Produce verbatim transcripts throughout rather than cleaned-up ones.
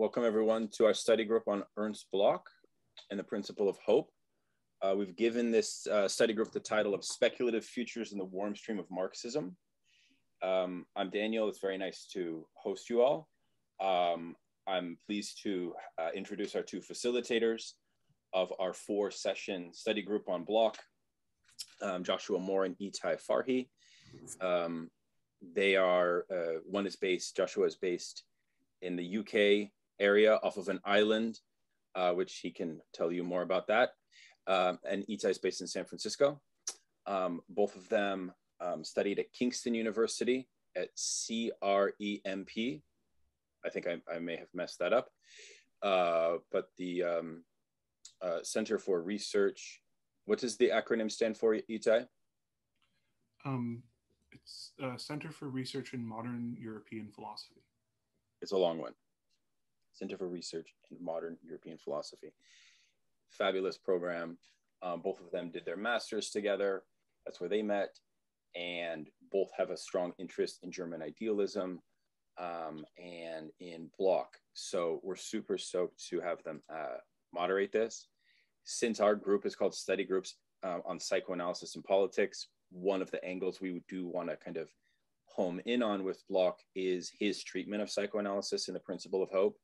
Welcome everyone to our study group on Ernst Bloch and the Principle of Hope. Uh, we've given this uh, study group the title of Speculative Futures in the Warm Stream of Marxism. Um, I'm Daniel. It's very nice to host you all. Um, I'm pleased to uh, introduce our two facilitators of our four session study group on Bloch, um, Joshua Moore and Itai Farhi. Um, they are, uh, one is based, Joshua is based in the U K area off of an island, uh, which he can tell you more about that. Um, and Itai is based in San Francisco. Um, both of them um, studied at Kingston University at C R E M P. I think I, I may have messed that up. Uh, but the um, uh, Center for Research, what does the acronym stand for, Itai? Um, it's uh, Center for Research in Modern European Philosophy. It's a long one. Center for Research in Modern European Philosophy. Fabulous program. Um, both of them did their master's together. That's where they met. And both have a strong interest in German idealism um, and in Bloch. So we're super stoked to have them uh, moderate this. Since our group is called Study Groups uh, on Psychoanalysis and Politics, one of the angles we do want to kind of home in on with Bloch is his treatment of psychoanalysis in the Principle of Hope.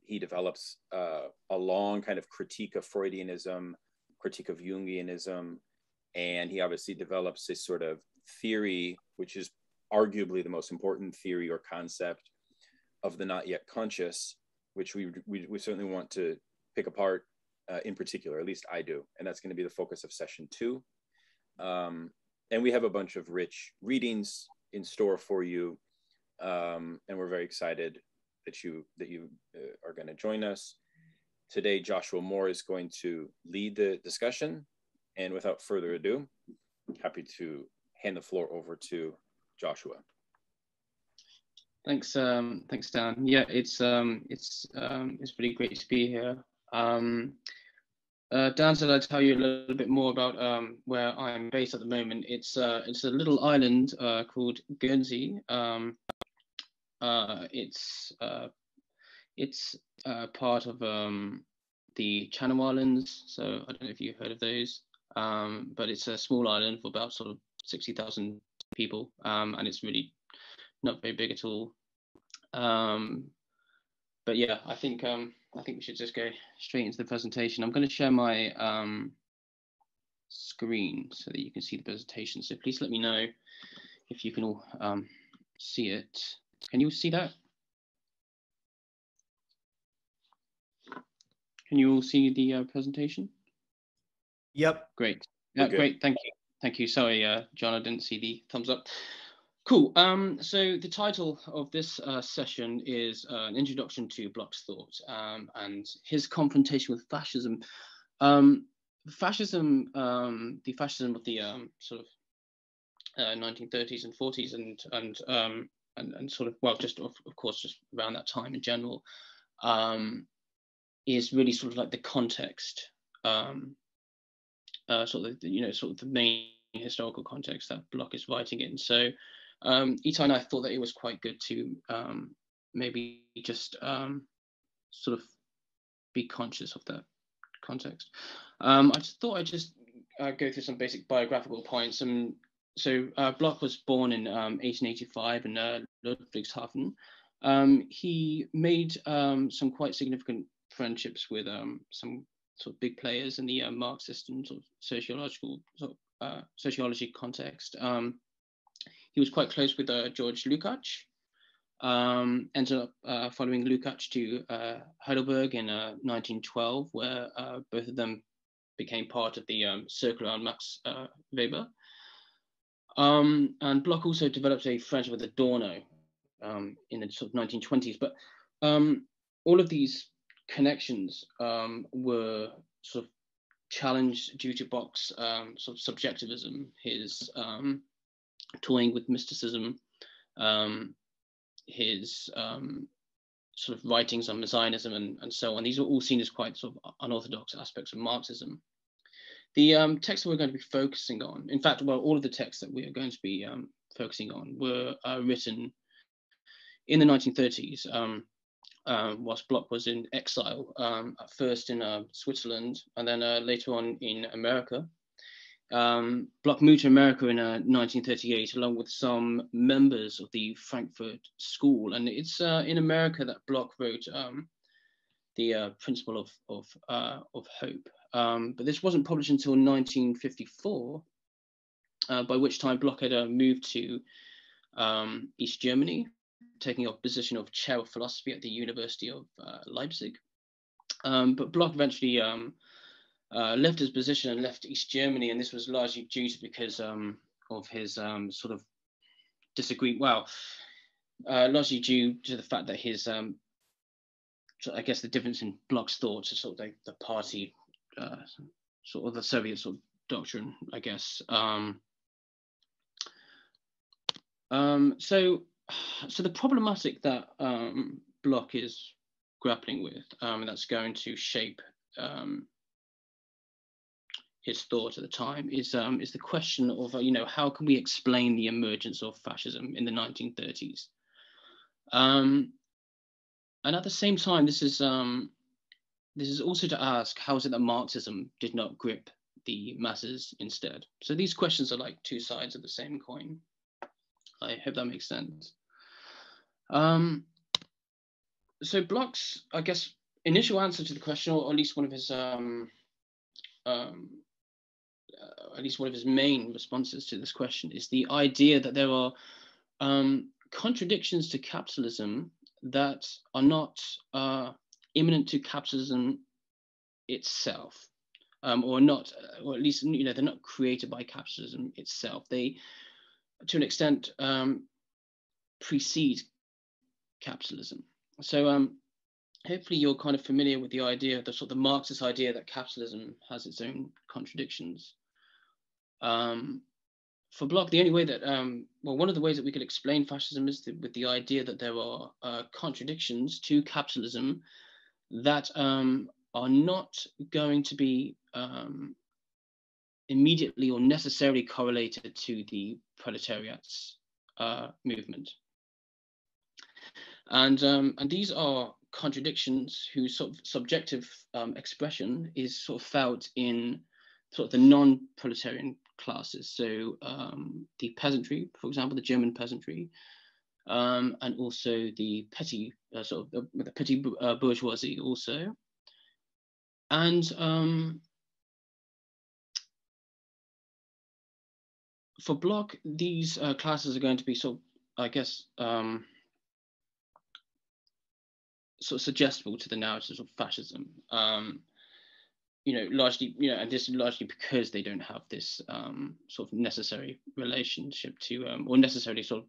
He develops uh, a long kind of critique of Freudianism, critique of Jungianism, and he obviously develops this sort of theory, which is arguably the most important theory or concept of the not yet conscious, which we, we, we certainly want to pick apart uh, in particular, at least I do. And that's going to be the focus of session two. Um, And we have a bunch of rich readings in store for you, um, and we're very excited that you that you uh, are going to join us today. Joshua Moore is going to lead the discussion, and without further ado, happy to hand the floor over to Joshua. Thanks, um, thanks, Dan. Yeah, it's um, it's um, it's really great to be here. Um, Uh, Dan said I'd tell you a little bit more about um, where I'm based at the moment. It's, uh, it's a little island uh, called Guernsey. Um, uh, it's uh, it's uh, part of um, the Channel Islands, so I don't know if you've heard of those, um, but it's a small island for about sort of sixty thousand people, um, and it's really not very big at all. Um, but yeah, I think... Um, I think we should just go straight into the presentation. I'm going to share my um, screen so that you can see the presentation. So please let me know if you can all um, see it. Can you see that? Can you all see the uh, presentation? Yep. Great. Yeah, okay. Great. Thank you. Thank you. Sorry, uh, John, I didn't see the thumbs up. Cool. Um, so the title of this uh, session is uh, an introduction to Bloch's thought um, and his confrontation with fascism. Um, fascism, um, the fascism of the um, sort of uh, nineteen thirties and forties, and and, um, and and sort of well, just of, of course, just around that time in general, um, is really sort of like the context, um, uh, sort of the, you know, sort of the main historical context that Bloch is writing in. So. Um, Itai and I thought that it was quite good to um, maybe just um, sort of be conscious of that context. Um, I just thought I'd just uh, go through some basic biographical points. Um, so uh, Bloch was born in um, eighteen eighty-five in uh, Ludwigshafen. Um, he made um, some quite significant friendships with um, some sort of big players in the uh, Marxist and sort of sociological sort of, uh, sociology context. Um, He was quite close with uh, George Lukács, um, ended up uh, following Lukács to uh, Heidelberg in uh, nineteen twelve, where uh, both of them became part of the um, circle around Max uh, Weber. Um, and Bloch also developed a friendship with Adorno um, in the sort of nineteen twenties. But um, all of these connections um, were sort of challenged due to Bloch's um, sort of subjectivism, his um, toying with mysticism, um, his um, sort of writings on Zionism and, and so on. These were all seen as quite sort of unorthodox aspects of Marxism. The um, texts that we're going to be focusing on, in fact, well, all of the texts that we are going to be um, focusing on were uh, written in the nineteen thirties. Um, um, whilst Bloch was in exile, um, at first in uh, Switzerland and then uh, later on in America. Um, Bloch moved to America in uh, nineteen thirty-eight along with some members of the Frankfurt School, and it's uh, in America that Bloch wrote um, the uh, Principle of, of, uh, of Hope. Um, but this wasn't published until nineteen fifty-four, uh, by which time Bloch had uh, moved to um, East Germany, taking a position of chair of philosophy at the University of uh, Leipzig. Um, but Bloch eventually um, uh, left his position and left East Germany, and this was largely due to because um, of his um, sort of disagreement, well, uh, largely due to the fact that his, um, I guess the difference in Bloch's thoughts is sort of like the party, Uh, sort of the Soviet sort of doctrine, I guess. Um, um, so, so the problematic that um, Bloch is grappling with, um, that's going to shape um, his thought at the time, is um, is the question of uh, you know, how can we explain the emergence of fascism in the nineteen thirties? Um, and at the same time, this is um, This is also to ask, how is it that Marxism did not grip the masses instead? So these questions are like two sides of the same coin. I hope that makes sense. Um, so Bloch's, I guess, initial answer to the question, or at least one of his, um, um, uh, at least one of his main responses to this question, is the idea that there are um, contradictions to capitalism that are not uh, imminent to capitalism itself, um, or not, or at least, you know, they're not created by capitalism itself. They, to an extent, um, precede capitalism. So um, hopefully you're kind of familiar with the idea, the sort of the Marxist idea that capitalism has its own contradictions. Um, for Bloch, the only way that, um, well, one of the ways that we could explain fascism is the, with the idea that there are uh, contradictions to capitalism that um, are not going to be um, immediately or necessarily correlated to the proletariat's uh, movement. And, um, and these are contradictions whose sort of subjective um, expression is sort of felt in sort of the non-proletarian classes. So um, the peasantry, for example, the German peasantry, Um, and also the petty, uh, sort of the, the petty uh, bourgeoisie, also, and um, for Bloch, these uh, classes are going to be sort of, I guess, um, sort of suggestible to the narratives of fascism. Um, you know, largely, you know, and this is largely because they don't have this um, sort of necessary relationship to, um, or necessarily sort of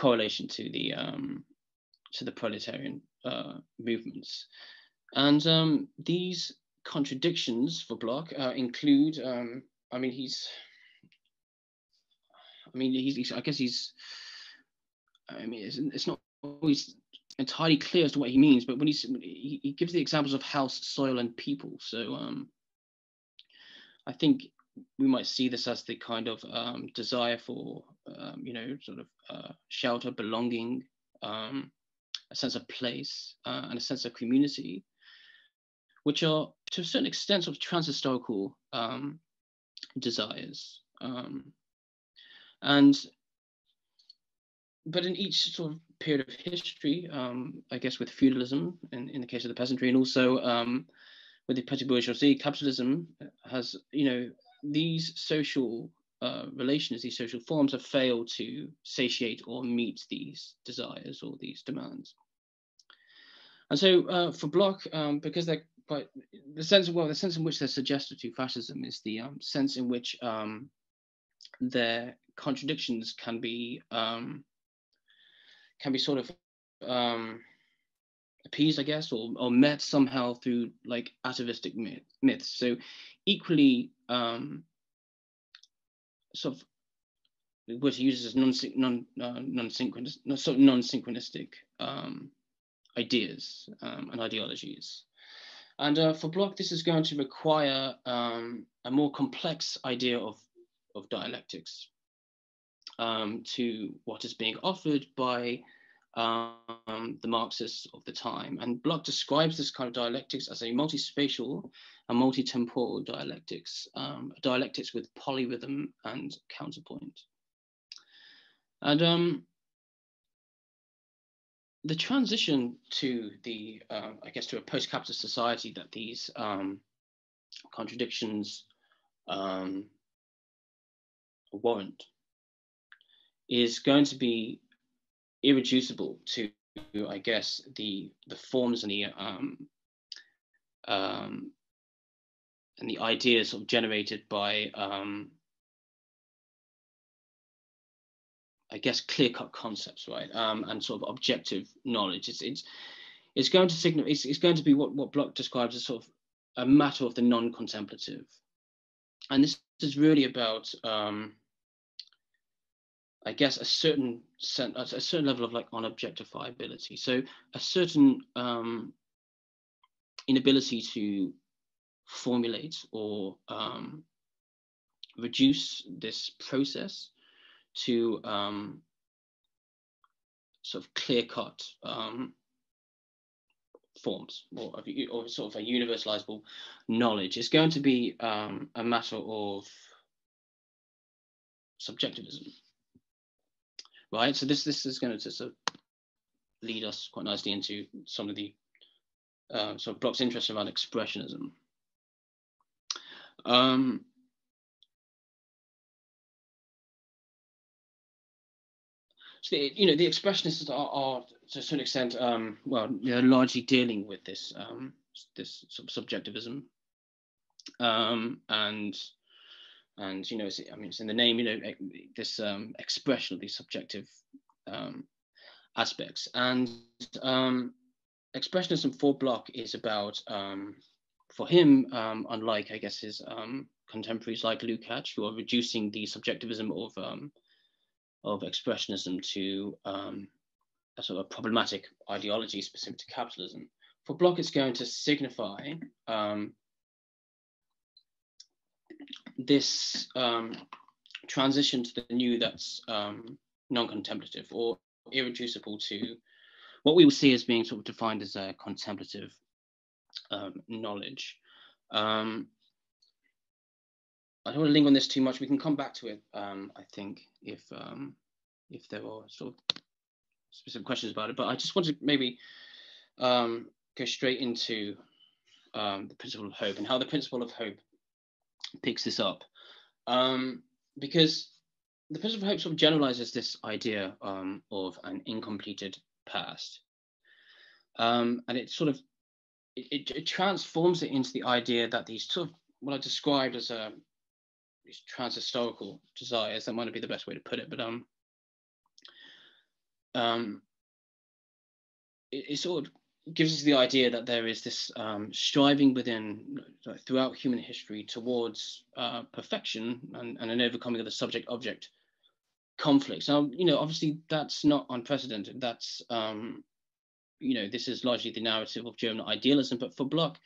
correlation to the um, to the proletarian uh, movements, and um, these contradictions for Bloch uh, include. Um, I mean, he's. I mean, he's, he's. I guess he's. I mean, it's, it's not always entirely clear as to what he means, but when he's, he he gives the examples of house, soil, and people. So um, I think we might see this as the kind of um, desire for, um, you know, sort of uh, shelter, belonging, um, a sense of place, uh, and a sense of community, which are to a certain extent sort of transhistorical um, desires. Um, and, but in each sort of period of history, um, I guess with feudalism, in, in the case of the peasantry, and also um, with the petty bourgeoisie, capitalism has, you know, these social uh, relations, these social forms have failed to satiate or meet these desires or these demands. And so uh, for Bloch, um, because they're quite, the sense of, well, the sense in which they're suggested to fascism is the um, sense in which um, their contradictions can be, um, can be sort of um, appeased, I guess, or, or met somehow through like atavistic myth, myths. So equally, um, sort of, the word he uses as non non uh, non synchronous, not sort of non synchronistic um, ideas um, and ideologies, and uh, for Bloch, this is going to require um, a more complex idea of of dialectics um, to what is being offered by um, the Marxists of the time. And Bloch describes this kind of dialectics as a multispatial and multi-temporal dialectics, um, dialectics with polyrhythm and counterpoint. And um, the transition to the, uh, I guess, to a post-capitalist society that these um, contradictions um, warrant is going to be irreducible to, I guess, the the forms and the um, um, and the ideas sort of generated by, um, I guess, clear-cut concepts, right, um, and sort of objective knowledge. It's it's it's going to signal. It's it's going to be what what Bloch describes as sort of a matter of the non-contemplative, and this is really about, Um, I guess, a certain a certain level of like unobjectifiability. So a certain um, inability to formulate or um, reduce this process to um, sort of clear-cut um, forms or, or sort of a universalizable knowledge. It's going to be um, a matter of subjectivism. Right, so this this is going to sort of lead us quite nicely into some of the uh, sort of Bloch's interest around expressionism. Um, so the, you know, the expressionists are, are to a certain extent, um, well, they're largely dealing with this um, this sort of subjectivism, um, and. And, you know, it's, I mean, it's in the name, you know, this um, expression of these subjective um, aspects. And um, expressionism for Bloch is about, um, for him, um, unlike, I guess, his um, contemporaries like Lukács, who are reducing the subjectivism of, um, of expressionism to um, a sort of problematic ideology specific to capitalism. For Bloch, it's going to signify um, this um, transition to the new that's um, non-contemplative or irreducible to what we will see as being sort of defined as a contemplative um, knowledge. Um, I don't want to linger on this too much. We can come back to it, um, I think, if um, if there are sort of specific questions about it. But I just want to maybe um, go straight into um, the principle of hope and how the principle of hope picks this up, um, because the principle of hope sort of generalizes this idea um, of an incompleted past, um, and it sort of it, it transforms it into the idea that these sort of what I described as a these transhistorical desires, that might not be the best way to put it, but um, um, it, it sort of gives us the idea that there is this um, striving within, like, throughout human history towards uh, perfection and, and an overcoming of the subject-object conflict. Now, you know, obviously that's not unprecedented. That's, um, you know, this is largely the narrative of German idealism, but for Bloch,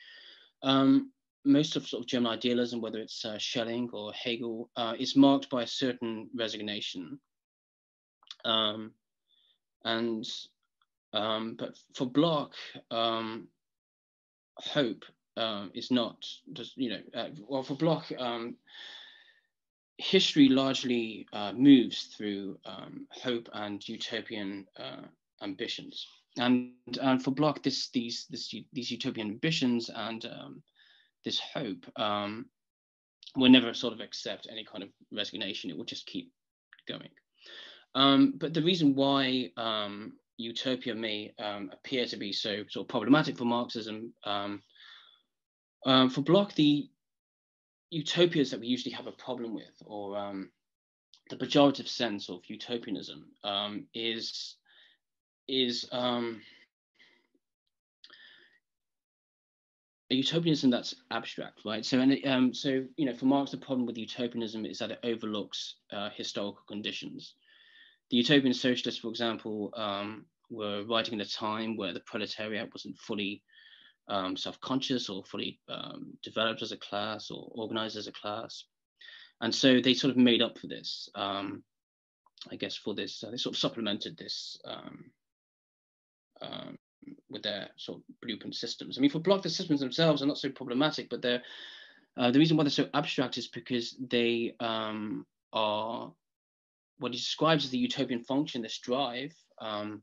um, most of sort of German idealism, whether it's uh, Schelling or Hegel, uh, is marked by a certain resignation. Um, and Um, but for Bloch, um, hope uh, is not just, you know, uh, well, for Bloch, um, history largely uh, moves through um, hope and utopian uh, ambitions. And, and for Bloch, this, these, this, these utopian ambitions and um, this hope um, will never sort of accept any kind of resignation. It will just keep going. Um, but the reason why um, utopia may um, appear to be so sort of problematic for Marxism. Um, um, for Bloch, the utopias that we usually have a problem with, or um, the pejorative sense of utopianism, um, is is um, a utopianism that's abstract, right? So, and um, so you know, for Marx, the problem with utopianism is that it overlooks uh, historical conditions. The utopian socialists, for example, um, were writing at a time where the proletariat wasn't fully um, self-conscious or fully um, developed as a class or organized as a class. And so they sort of made up for this, um, I guess, for this, uh, they sort of supplemented this um, um, with their sort of blueprint systems. I mean, for Bloch, the systems themselves are not so problematic, but they're, uh, the reason why they're so abstract is because they um, are what he describes as the utopian function, this drive. Um,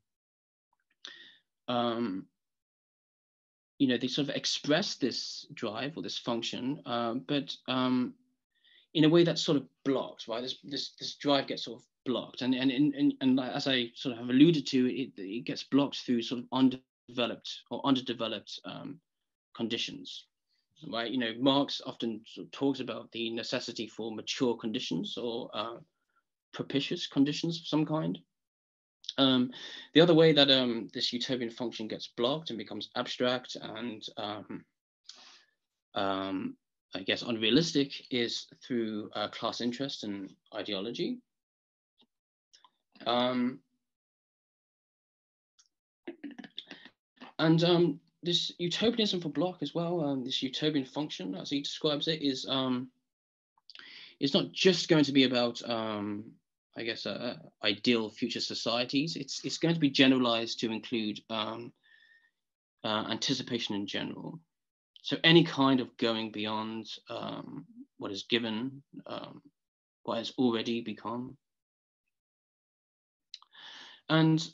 um, you know, they sort of express this drive or this function, uh, but um, in a way that's sort of blocked, right? This this this drive gets sort of blocked, and and and and, and as I sort of have alluded to, it it gets blocked through sort of undeveloped or underdeveloped um, conditions. Right, you know, Marx often sort of talks about the necessity for mature conditions or uh, propitious conditions of some kind. Um, the other way that um, this utopian function gets blocked and becomes abstract and, um, um, I guess, unrealistic is through uh, class interest and ideology. Um, and um, this utopianism for Bloch as well, um, this utopian function, as he describes it, is um, it's not just going to be about, um, I guess, uh, ideal future societies. It's it's going to be generalized to include um, uh, anticipation in general. So any kind of going beyond um, what is given, um, what has already become. And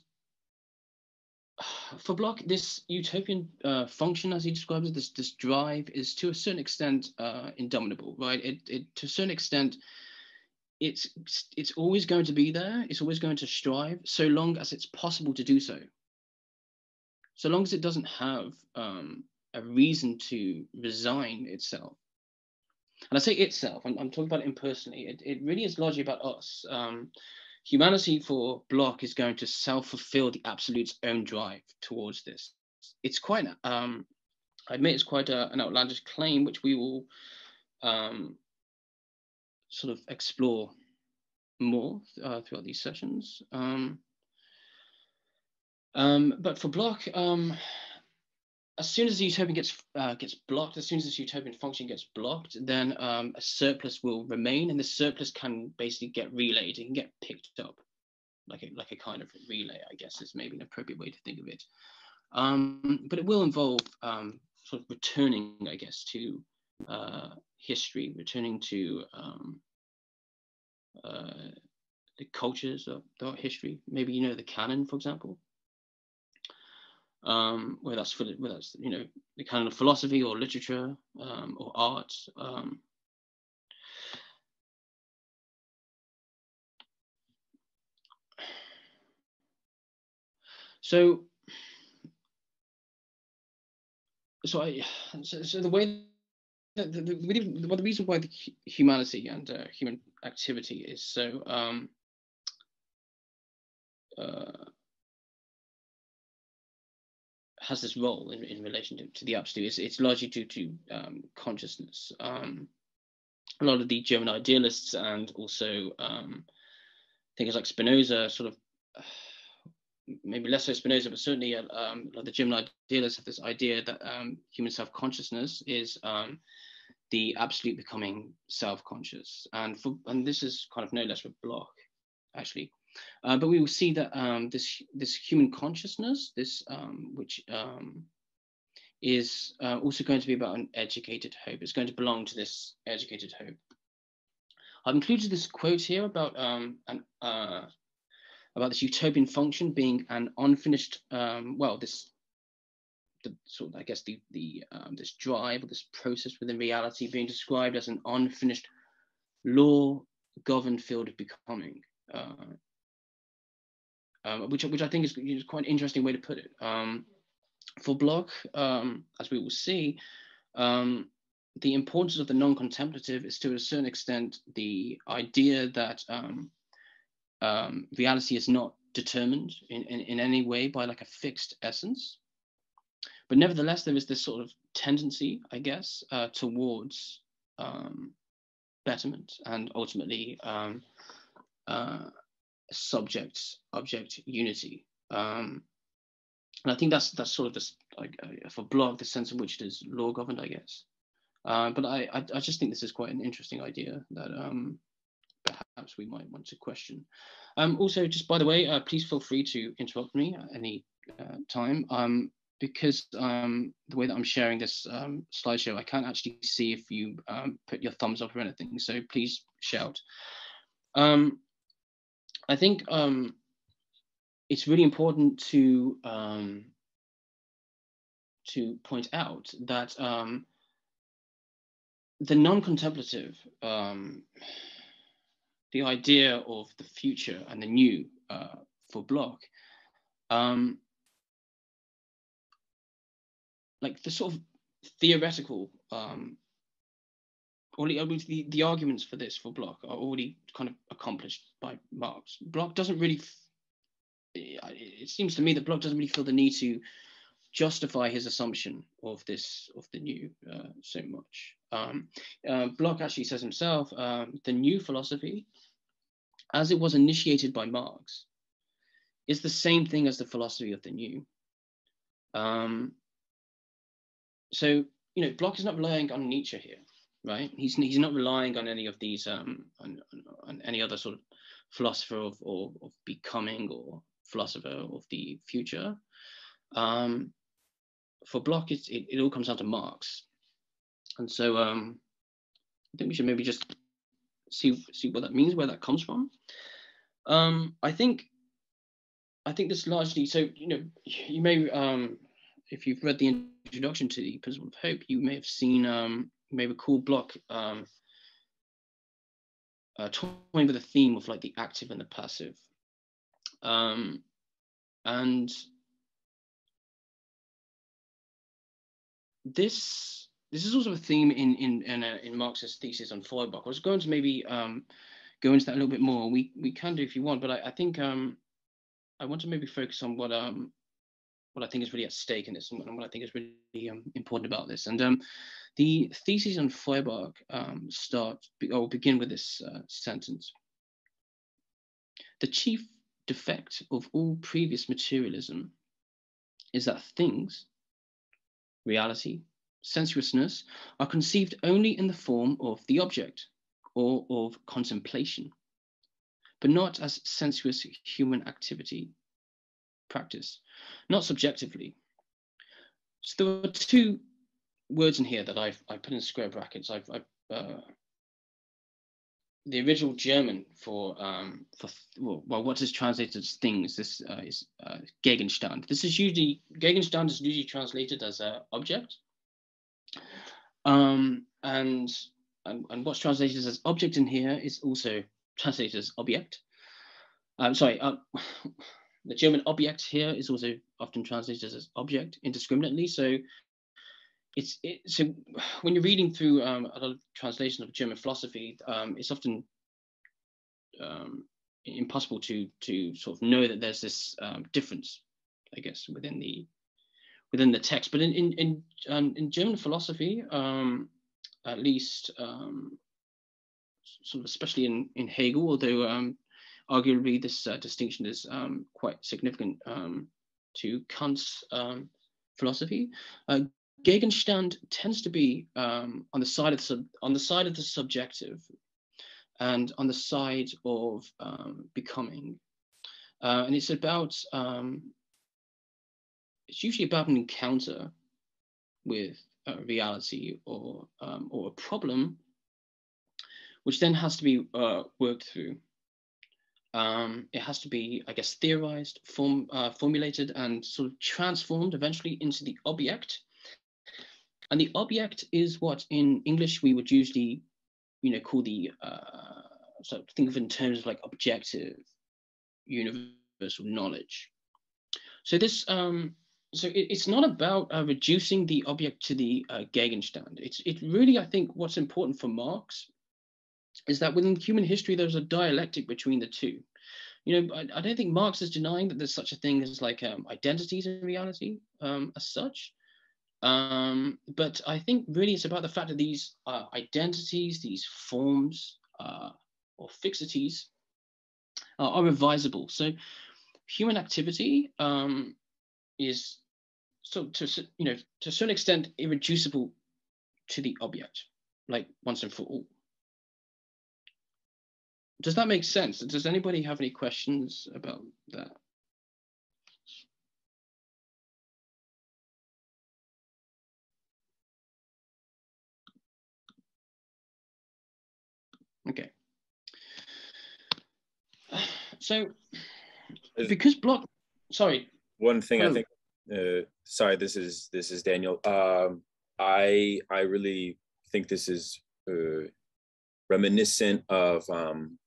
for Bloch, this utopian uh, function, as he describes it, this this drive is to a certain extent uh, indomitable, right? It, it to a certain extent, it's it's always going to be there. It's always going to strive, so long as it's possible to do so. So long as it doesn't have um, a reason to resign itself. And I say itself. I'm, I'm talking about it impersonally. It it really is largely about us. Um, Humanity for Bloch is going to self-fulfill the absolute's own drive towards this. It's quite, um, I admit it's quite a, an outlandish claim, which we will um, sort of explore more uh, throughout these sessions. Um, um, but for Bloch, um, as soon as the utopian gets, uh, gets blocked, as soon as this utopian function gets blocked, then um, a surplus will remain, and the surplus can basically get relayed. It can get picked up, like a, like a kind of relay, I guess, is maybe an appropriate way to think of it. Um, but it will involve um, sort of returning, I guess, to uh, history, returning to um, uh, the cultures of throughout history. Maybe, you know, the canon, for example. Um, whether that's for whether that's you know the canon of philosophy or literature um, or art, um, so so I so, so the way that the, the, the, the reason why the humanity and uh, human activity is so um, uh, has this role in, in relation to, to the absolute. It's, it's largely due to um, consciousness. Um, a lot of the German idealists and also um, thinkers like Spinoza, sort of, uh, maybe less so Spinoza, but certainly uh, um, a lot of the German idealists have this idea that um, human self-consciousness is um, the absolute becoming self-conscious. And, for, and this is kind of no less with Bloch, actually. Uh, but we will see that um, this this human consciousness, this um, which um, is uh, also going to be about an educated hope. It's going to belong to this educated hope. I've included this quote here about um, an, uh, about this utopian function being an unfinished. Um, well, this the sort of, I guess the the um, this drive or this process within reality being described as an unfinished law governed field of becoming. Uh, Um, which, which I think is, is quite an interesting way to put it. Um, for Bloch, um, as we will see, um, the importance of the non-contemplative is to a certain extent the idea that um, um, reality is not determined in, in, in any way by like a fixed essence. But nevertheless, there is this sort of tendency, I guess, uh, towards um, betterment and ultimately um, uh, subject object unity, um and I think that's that's sort of this, like, uh, for Bloch, the sense in which it is law governed, I guess, uh, but I, I I just think this is quite an interesting idea that um perhaps we might want to question. Um also, just by the way, uh, please feel free to interrupt me at any uh, time, um, because um, the way that I'm sharing this um, slideshow, I can't actually see if you um, put your thumbs up or anything, so please shout. Um, I think um, it's really important to um, to point out that um, the non-contemplative, um, the idea of the future and the new uh, for Bloch, um, like the sort of theoretical, um, or the, the arguments for this for Bloch are already kind of accomplished by Marx. Bloch doesn't really, it seems to me that Bloch doesn't really feel the need to justify his assumption of this, of the new uh, so much. Um, uh, Bloch actually says himself, uh, the new philosophy, as it was initiated by Marx, is the same thing as the philosophy of the new. Um, so, you know, Bloch is not relying on Nietzsche here, right? He's, he's not relying on any of these, um, on, on any other sort of philosopher of, or, of becoming or philosopher of the future. Um, for Bloch, it, it, it all comes down to Marx. And so um, I think we should maybe just see, see what that means, where that comes from. Um, I think I think this largely, so, you know, you may, um, if you've read the introduction to the Principle of Hope, you may have seen, um, you may recall Bloch um, uh, toying with the theme of like the active and the passive. Um, and this, this is also a theme in in in, uh, in Marx's thesis on Feuerbach. I was going to maybe um, go into that a little bit more. We we can do if you want, but I, I think um, I want to maybe focus on what um what I think is really at stake in this and what I think is really um, important about this. And um, the thesis on Feuerbach um, start or begin with this uh, sentence: the chief defect of all previous materialism is that things, reality, sensuousness are conceived only in the form of the object or of contemplation, but not as sensuous human activity practice, not subjectively. So there are two words in here that I've I put in square brackets. I've, I've uh, the original German for um, for well, well, what is translated as things. This uh, is uh, Gegenstand. This is usually Gegenstand is usually translated as an object. Um, and, and and what's translated as object in here is also translated as object. I'm sorry, uh, the German object here is also often translated as object indiscriminately. So it's it, so when you're reading through um, a lot of translations of German philosophy, um, it's often um, impossible to to sort of know that there's this um, difference, I guess, within the within the text. But in in in, um, in German philosophy, um, at least, um, sort of especially in in Hegel, although um, arguably this uh, distinction is um, quite significant um, to Kant's um, philosophy. Uh, Gegenstand tends to be um, on the side of the sub on the side of the subjective, and on the side of um, becoming, uh, and it's about. Um, It's usually about an encounter with uh, reality or um, or a problem, which then has to be uh, worked through. Um, it has to be, I guess, theorized, form, uh, formulated, and sort of transformed eventually into the object. And the object is what in English we would usually, you know, call the. Uh, so think of it in terms of like objective, universal knowledge. So this. Um, So it, it's not about uh, reducing the object to the uh, Gegenstand. It's it really, I think, what's important for Marx is that within human history, there's a dialectic between the two. You know, I, I don't think Marx is denying that there's such a thing as like um, identities in reality um, as such. Um, but I think really it's about the fact that these uh, identities, these forms uh, or fixities uh, are revisable. So human activity um, is so to you know to a certain extent irreducible to the object, like once and for all. Does that make sense? Does anybody have any questions about that? Okay. So, because Bloch, sorry. One thing oh. I think, uh, sorry, this is this is Daniel. Um, I I really think this is uh, reminiscent of um,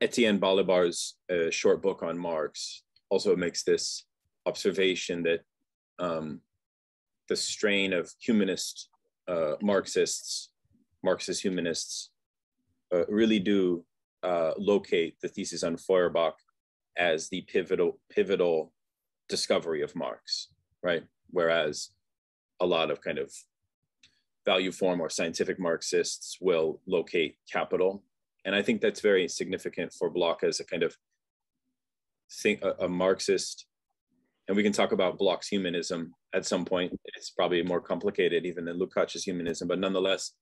Etienne Balibar's uh, short book on Marx. Also makes this observation that um, the strain of humanist uh, Marxists, Marxist humanists, uh, really do uh, locate the thesis on Feuerbach as the pivotal pivotal discovery of Marx, right? Whereas a lot of kind of value form or scientific Marxists will locate capital. And I think that's very significant for Bloch as a kind of thing, a, a Marxist, and we can talk about Bloch's humanism at some point. It's probably more complicated even than Lukács' humanism, but nonetheless,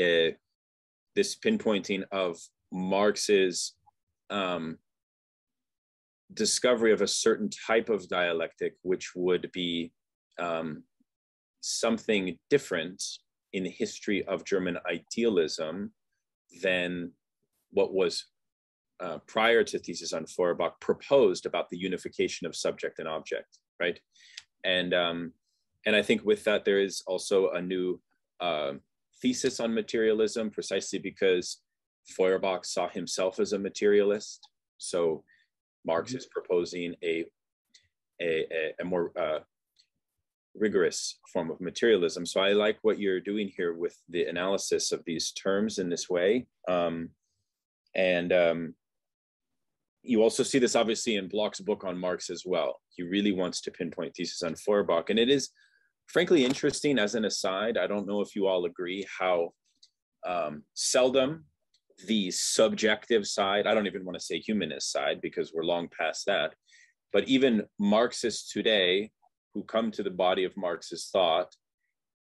uh, this pinpointing of Marx's um, discovery of a certain type of dialectic, which would be um, something different in the history of German idealism than what was uh, prior to Thesis on Feuerbach proposed about the unification of subject and object, right? And um, and I think with that, there is also a new uh, thesis on materialism, precisely because Feuerbach saw himself as a materialist. So Marx is proposing a, a, a more uh, rigorous form of materialism. So I like what you're doing here with the analysis of these terms in this way. Um, and um, you also see this obviously in Bloch's book on Marx as well. He really wants to pinpoint thesis on Feuerbach. And it is frankly interesting as an aside, I don't know if you all agree how um, seldom the subjective side, I don't even want to say humanist side because we're long past that, but even Marxists today who come to the body of Marx's thought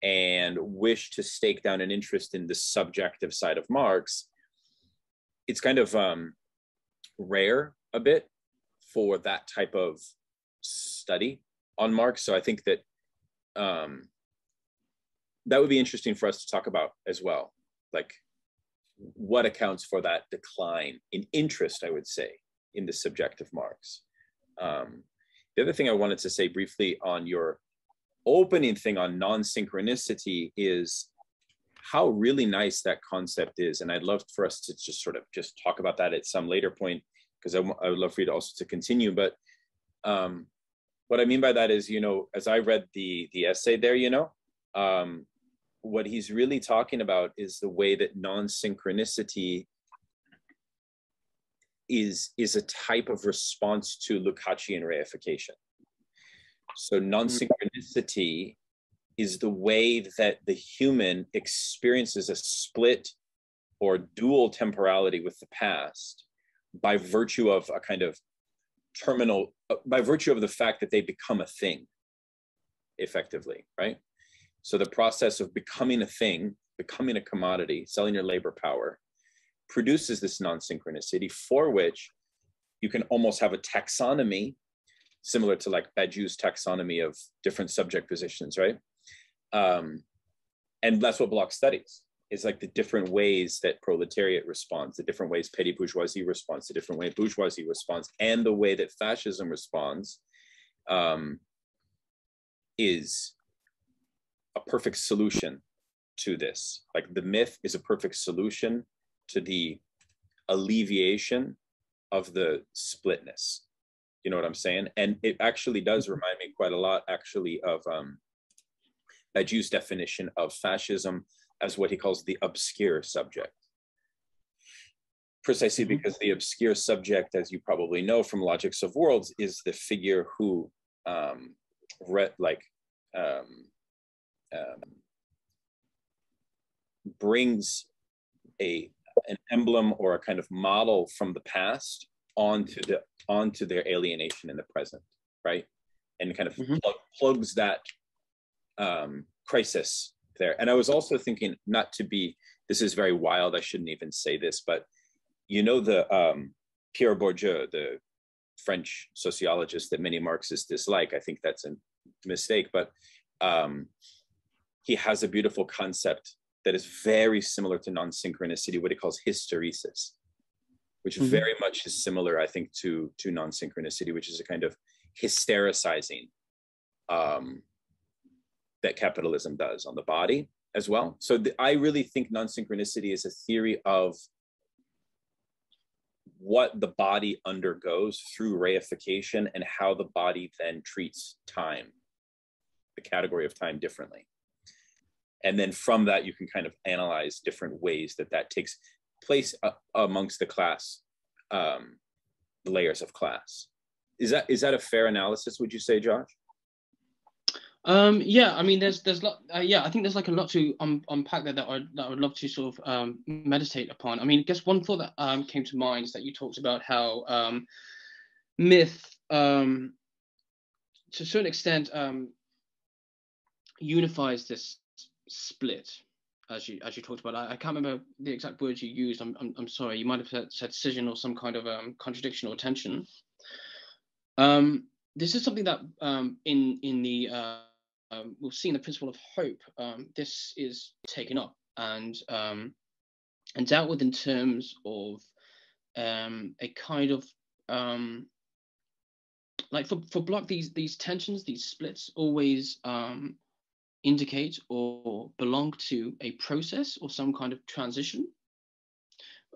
and wish to stake down an interest in the subjective side of Marx, it's kind of um, rare a bit for that type of study on Marx. So I think that um, that would be interesting for us to talk about as well. Like what accounts for that decline in interest, I would say, in the subjective Marx. Um, The other thing I wanted to say briefly on your opening thing on non-synchronicity is how really nice that concept is. And I'd love for us to just sort of just talk about that at some later point, because I, I would love for you to also to continue. But um, what I mean by that is, you know, as I read the, the essay there, you know, um, what he's really talking about is the way that non-synchronicity is is a type of response to Lukácsian reification. So non-synchronicity is the way that the human experiences a split or dual temporality with the past by virtue of a kind of terminal, by virtue of the fact that they become a thing, effectively, right? So the process of becoming a thing, becoming a commodity, selling your labor power, produces this non-synchronicity for which you can almost have a taxonomy similar to like Bajou's taxonomy of different subject positions, right? Um, and that's what Bloch studies, is like the different ways that proletariat responds, the different ways petty bourgeoisie responds, the different way bourgeoisie responds, and the way that fascism responds um, is a perfect solution to this. Like the myth is a perfect solution to the alleviation of the splitness. You know what I'm saying? And it actually does remind me quite a lot actually of um, Bajou's definition of fascism as what he calls the obscure subject. Precisely because the obscure subject, as you probably know from Logics of Worlds, is the figure who um, re like um, um, brings a an emblem or a kind of model from the past onto the onto their alienation in the present, right? And kind of mm-hmm. plug, plugs that um, crisis there. And I was also thinking, not to be, this is very wild, I shouldn't even say this, but you know the um, Pierre Bourdieu, the French sociologist that many Marxists dislike, I think that's a mistake, but um, he has a beautiful concept that is very similar to non-synchronicity, what he calls hysteresis, which mm-hmm. very much is similar, I think, to, to non-synchronicity, which is a kind of hystericizing um, that capitalism does on the body as well. So the, I really think non-synchronicity is a theory of what the body undergoes through reification and how the body then treats time, the category of time, differently. And then from that, you can kind of analyze different ways that that takes place amongst the class, um, the layers of class. Is that is that a fair analysis, would you say, Josh? Um, yeah, I mean, there's there's lot, uh, yeah, I think there's like a lot to um, unpack there that I that I would love to sort of um, meditate upon. I mean, I guess one thought that um, came to mind is that you talked about how um, myth, um, to a certain extent, um, unifies this split, as you as you talked about. I, I can't remember the exact words you used. I'm I'm, I'm sorry. You might have said, said scission or some kind of um, contradiction or tension. Um, this is something that um, in in the uh, um, we'll see in the Principle of Hope. Um, this is taken up and um, and dealt with in terms of um, a kind of um, like for for Bloch, these these tensions, these splits, always Um, indicate or belong to a process or some kind of transition,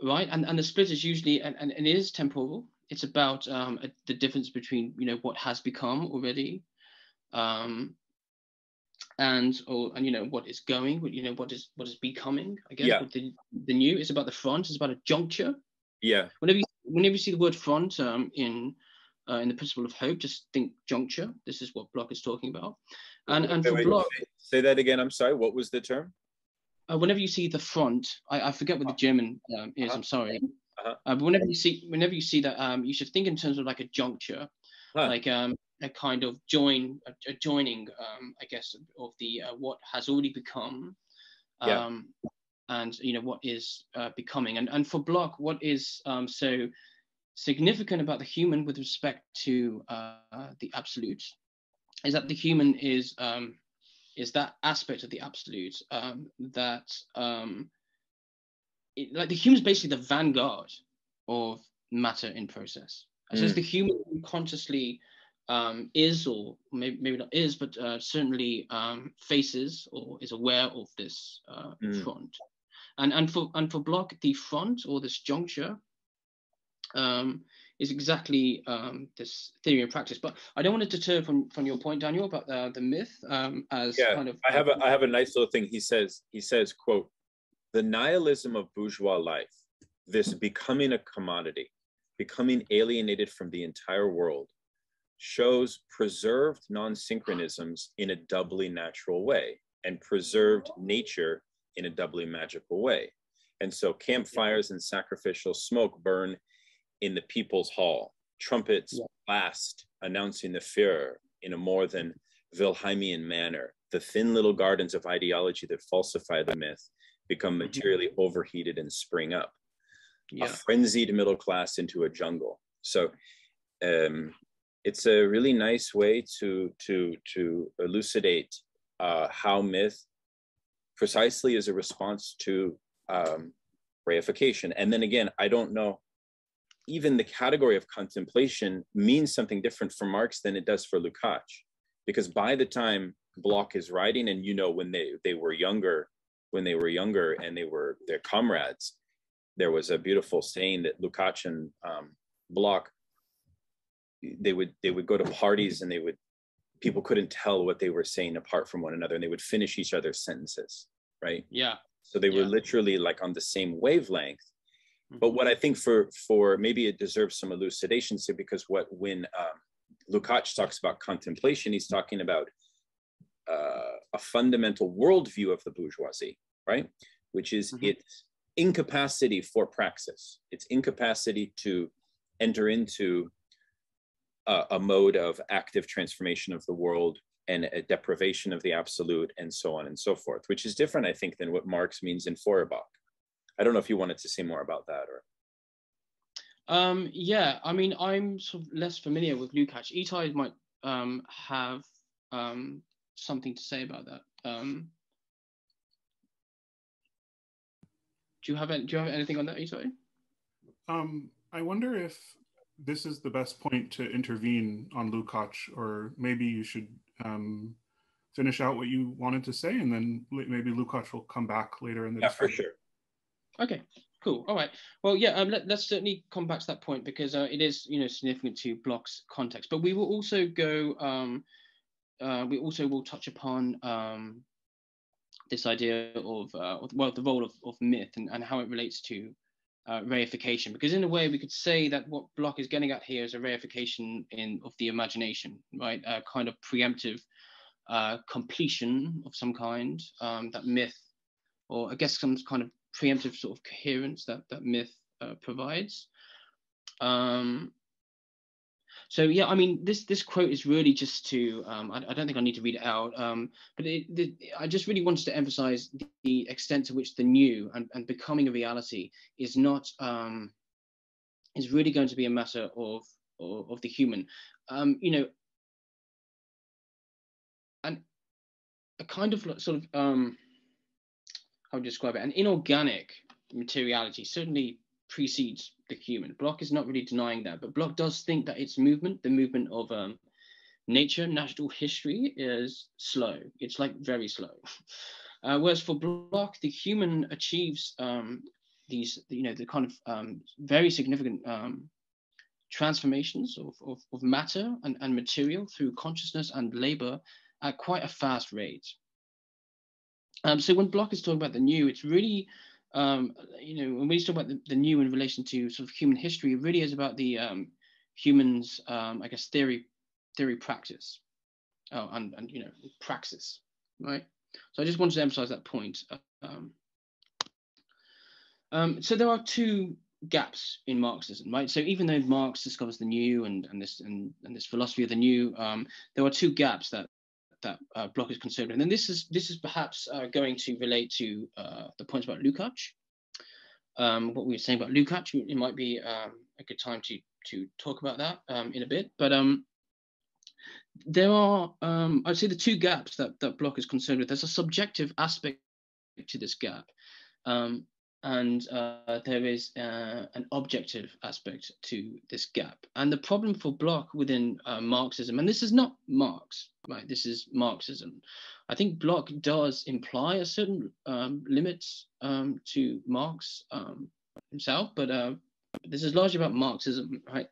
right? And and the split is usually and, and, and it is temporal. It's about um, a, the difference between, you know, what has become already, um, and or and you know what is going, what you know what is what is becoming. I guess yeah. the the new is about the front. It's about a juncture. Yeah. Whenever you, whenever you see the word front um, in uh, in the Principle of Hope, just think juncture. This is what Bloch is talking about. And and for Bloch. Say that again, I'm sorry, what was the term? Uh, whenever you see the front, I, I forget what the German um, is, uh-huh. I'm sorry. Uh-huh. Uh, but whenever you see whenever you see that, um, you should think in terms of like a juncture, huh. like um, a kind of join, a, a joining, um, I guess, of the uh, what has already become, um, yeah. and you know what is uh, becoming. And and for Bloch, what is um, so significant about the human with respect to uh, the absolute is that the human is um, is that aspect of the absolute um, that um, it, like the human is basically the vanguard of matter in process. Mm. So it's the human who consciously um, is, or maybe, maybe not is, but uh, certainly um, faces or is aware of this uh, mm. front. And and for and for Bloch, the front or this juncture Um, is exactly um, this theory and practice, but I don't want to deter from from your point, Daniel, about uh, the myth um, as yeah, kind of. I have a, I have a nice little thing. He says he says, quote, "The nihilism of bourgeois life, this becoming a commodity, becoming alienated from the entire world, shows preserved non-synchronisms in a doubly natural way and preserved nature in a doubly magical way, and so campfires and sacrificial smoke burn in the people's hall, trumpets yeah. blast, announcing the Führer in a more than Wilhelmian manner. The thin little gardens of ideology that falsify the myth become materially mm-hmm. overheated and spring up. Yeah. A frenzied middle class into a jungle." So um, it's a really nice way to, to, to elucidate uh, how myth precisely is a response to um, reification. And then again, I don't know, even the category of contemplation means something different for Marx than it does for Lukács, because by the time Bloch is writing, and you know, when they they were younger, when they were younger and they were their comrades, there was a beautiful saying that Lukács and um, Bloch, they would they would go to parties and they would people couldn't tell what they were saying apart from one another, and they would finish each other's sentences, right? Yeah. So they were yeah. literally like on the same wavelength. But what I think for, for maybe it deserves some elucidation here, because what when um, Lukács talks about contemplation, he's talking about uh, a fundamental worldview of the bourgeoisie, right? Which is mm-hmm. its incapacity for praxis, its incapacity to enter into a, a mode of active transformation of the world and a deprivation of the absolute and so on and so forth, which is different, I think, than what Marx means in Feuerbach. I don't know if you wanted to say more about that, or. Um, yeah, I mean, I'm sort of less familiar with Lukács. Itai might um, have um, something to say about that. Um, do you have any, do you have anything on that, Itai? Um, I wonder if this is the best point to intervene on Lukács, or maybe you should um, finish out what you wanted to say, and then maybe Lukács will come back later in the discussion. Yeah, for sure. Okay, cool. All right. Well, yeah, um, let, let's certainly come back to that point, because uh, it is, you know, significant to Bloch's context. But we will also go, um, uh, we also will touch upon um, this idea of, uh, well, the role of, of myth and, and how it relates to uh, reification. Because in a way, we could say that what Bloch is getting at here is a reification in, of the imagination, right? A kind of preemptive uh, completion of some kind, um, that myth, or I guess some kind of preemptive sort of coherence that that myth uh, provides. Um, so yeah, I mean, this this quote is really just to, um, I, I don't think I need to read it out, um, but it, it, I just really wanted to emphasize the extent to which the new and, and becoming a reality is not, um, is really going to be a matter of, of, of the human. Um, you know, and a kind of sort of, um, how would you describe it? An inorganic materiality certainly precedes the human. Bloch is not really denying that, but Bloch does think that its movement, the movement of um, nature, natural history, is slow. It's like very slow. Uh, whereas for Bloch, the human achieves um, these, you know, the kind of um, very significant um, transformations of, of, of matter and, and material through consciousness and labor at quite a fast rate. Um, so when Bloch is talking about the new, it's really, um, you know, when we talk about the, the new in relation to sort of human history, it really is about the um, humans, um, I guess, theory, theory practice, oh, and, and, you know, praxis, right? So I just wanted to emphasize that point. Um, um, so there are two gaps in Marxism, right? So even though Marx discovers the new and, and, this, and, and this philosophy of the new, um, there are two gaps that that uh, Bloch is concerned with. And then this is this is perhaps uh, going to relate to uh, the points about Lukács. Um, what we were saying about Lukács, it might be um, a good time to to talk about that um, in a bit. But um, there are, um, I'd say, the two gaps that, that Bloch is concerned with. There's a subjective aspect to this gap, um, and uh, there is uh, an objective aspect to this gap. And the problem for Bloch within uh, Marxism, and this is not Marx, right? This is Marxism. I think Bloch does imply a certain um, limits um, to Marx um, himself, but uh, this is largely about Marxism, right?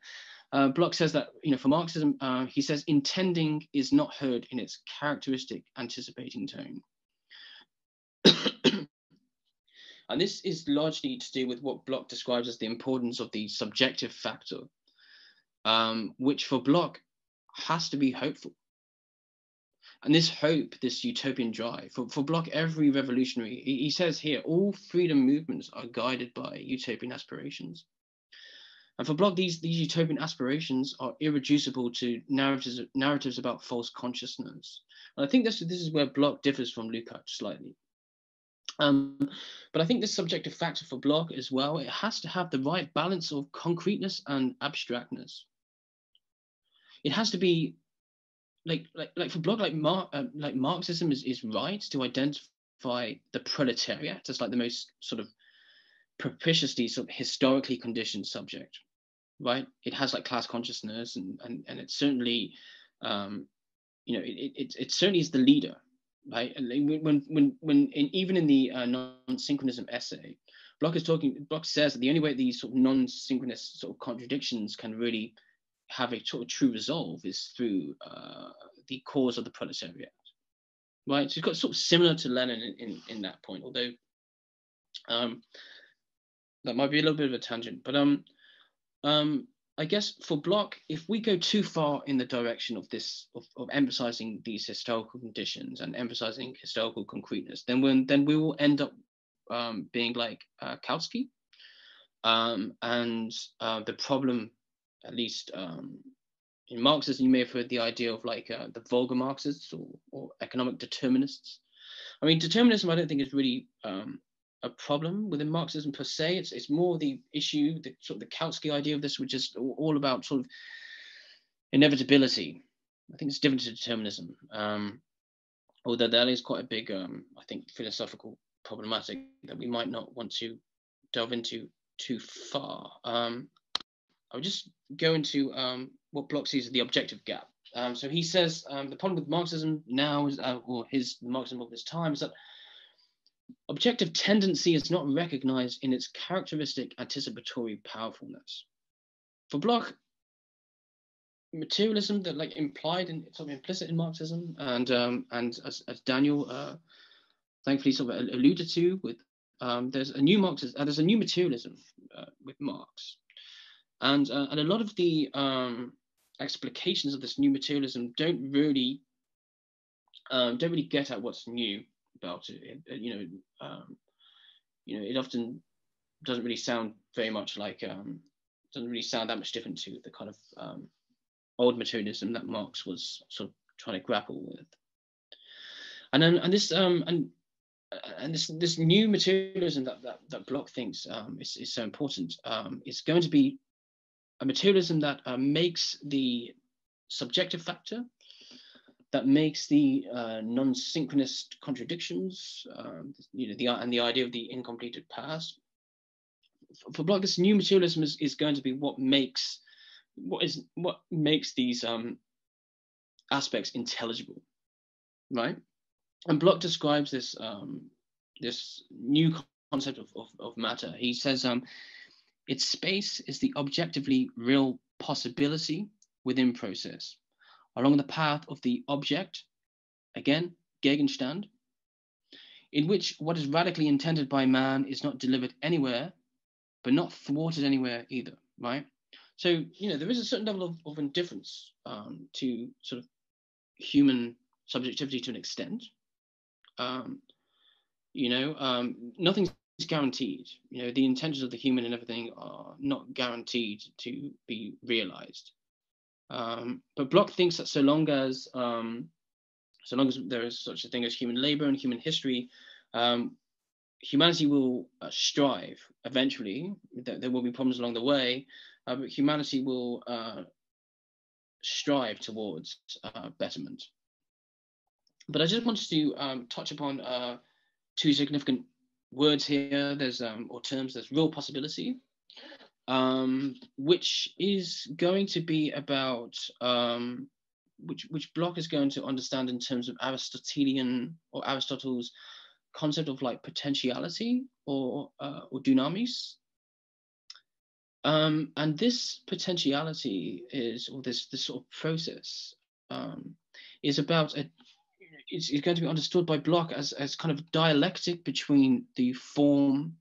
Uh, Bloch says that, you know, for Marxism, uh, he says, intending is not heard in its characteristic anticipating tone. And this is largely to do with what Bloch describes as the importance of the subjective factor, um, which for Bloch has to be hopeful. And this hope, this utopian drive, for, for Bloch, every revolutionary, he, he says here, all freedom movements are guided by utopian aspirations. And for Bloch, these, these utopian aspirations are irreducible to narratives, narratives about false consciousness. And I think this, this is where Bloch differs from Lukács slightly. Um, but I think this subjective factor for Bloch as well, it has to have the right balance of concreteness and abstractness. It has to be, like, like, like for Bloch, like, Mar uh, like Marxism is, is right to identify the proletariat as like the most sort of propitiously sort of historically conditioned subject, right? It has like class consciousness and, and, and it's certainly, um, you know, it, it, it certainly is the leader. Right, when when when in, even in the uh, non-synchronism essay, Bloch is talking. Bloch says that the only way these sort of non-synchronous sort of contradictions can really have a sort of true resolve is through uh, the cause of the proletariat. Right, so it's got sort of similar to Lenin in in, in that point, although um, that might be a little bit of a tangent. But um, um, I guess for Bloch, if we go too far in the direction of this, of, of emphasizing these historical conditions and emphasizing historical concreteness, then when then we will end up um, being like uh, Kautsky, um, and uh, the problem, at least um, in Marxism, you may have heard the idea of like uh, the vulgar Marxists or, or economic determinists. I mean, determinism, I don't think is really um, a problem within Marxism per se. It's it's more the issue, the sort of the Kautsky idea of this, which is all about sort of inevitability. I think it's different to determinism, um, although that is quite a big, um, I think, philosophical problematic that we might not want to delve into too far. Um, I'll just go into um, what Bloch sees as the objective gap. Um, so he says um, the problem with Marxism now, is, uh, or his Marxism of this time, is that objective tendency is not recognized in its characteristic anticipatory powerfulness. For Bloch, materialism that like implied and sort of implicit in Marxism, and um, and as, as Daniel uh, thankfully sort of alluded to, with um, there's a new Marxism, uh, there's a new materialism uh, with Marx, and uh, and a lot of the um, explications of this new materialism don't really um, don't really get at what's new about it. it, it you know, um, you know, it often doesn't really sound very much like um, doesn't really sound that much different to the kind of um, old materialism that Marx was sort of trying to grapple with. And then, and this um, and and this this new materialism that that, that Bloch thinks um, is is so important um, is going to be a materialism that uh, makes the subjective factor, that makes the uh, non-synchronous contradictions, um, you know, the and the idea of the incompleted past. For Bloch, this new materialism is, is going to be what makes what is what makes these um, aspects intelligible, right? And Bloch describes this um, this new concept of, of, of matter. He says, um, its space is the objectively real possibility within process, along the path of the object, again, Gegenstand, in which what is radically intended by man is not delivered anywhere, but not thwarted anywhere either, right? So, you know, there is a certain level of, of indifference um, to sort of human subjectivity to an extent. Um, you know, um, nothing's guaranteed. You know, the intentions of the human and everything are not guaranteed to be realized. Um, but Bloch thinks that so long as um, so long as there is such a thing as human labor and human history, um, humanity will uh, strive eventually. There, there will be problems along the way, uh, but humanity will uh, strive towards uh, betterment. But I just wanted to um, touch upon uh, two significant words here. There's um, or terms. There's real possibility, Um, which is going to be about, um, which, which Bloch is going to understand in terms of Aristotelian or Aristotle's concept of like potentiality or, uh, or dunamis. Um, and this potentiality is, or this, this sort of process um, is about, a, it's, it's going to be understood by Bloch as, as kind of dialectic between the form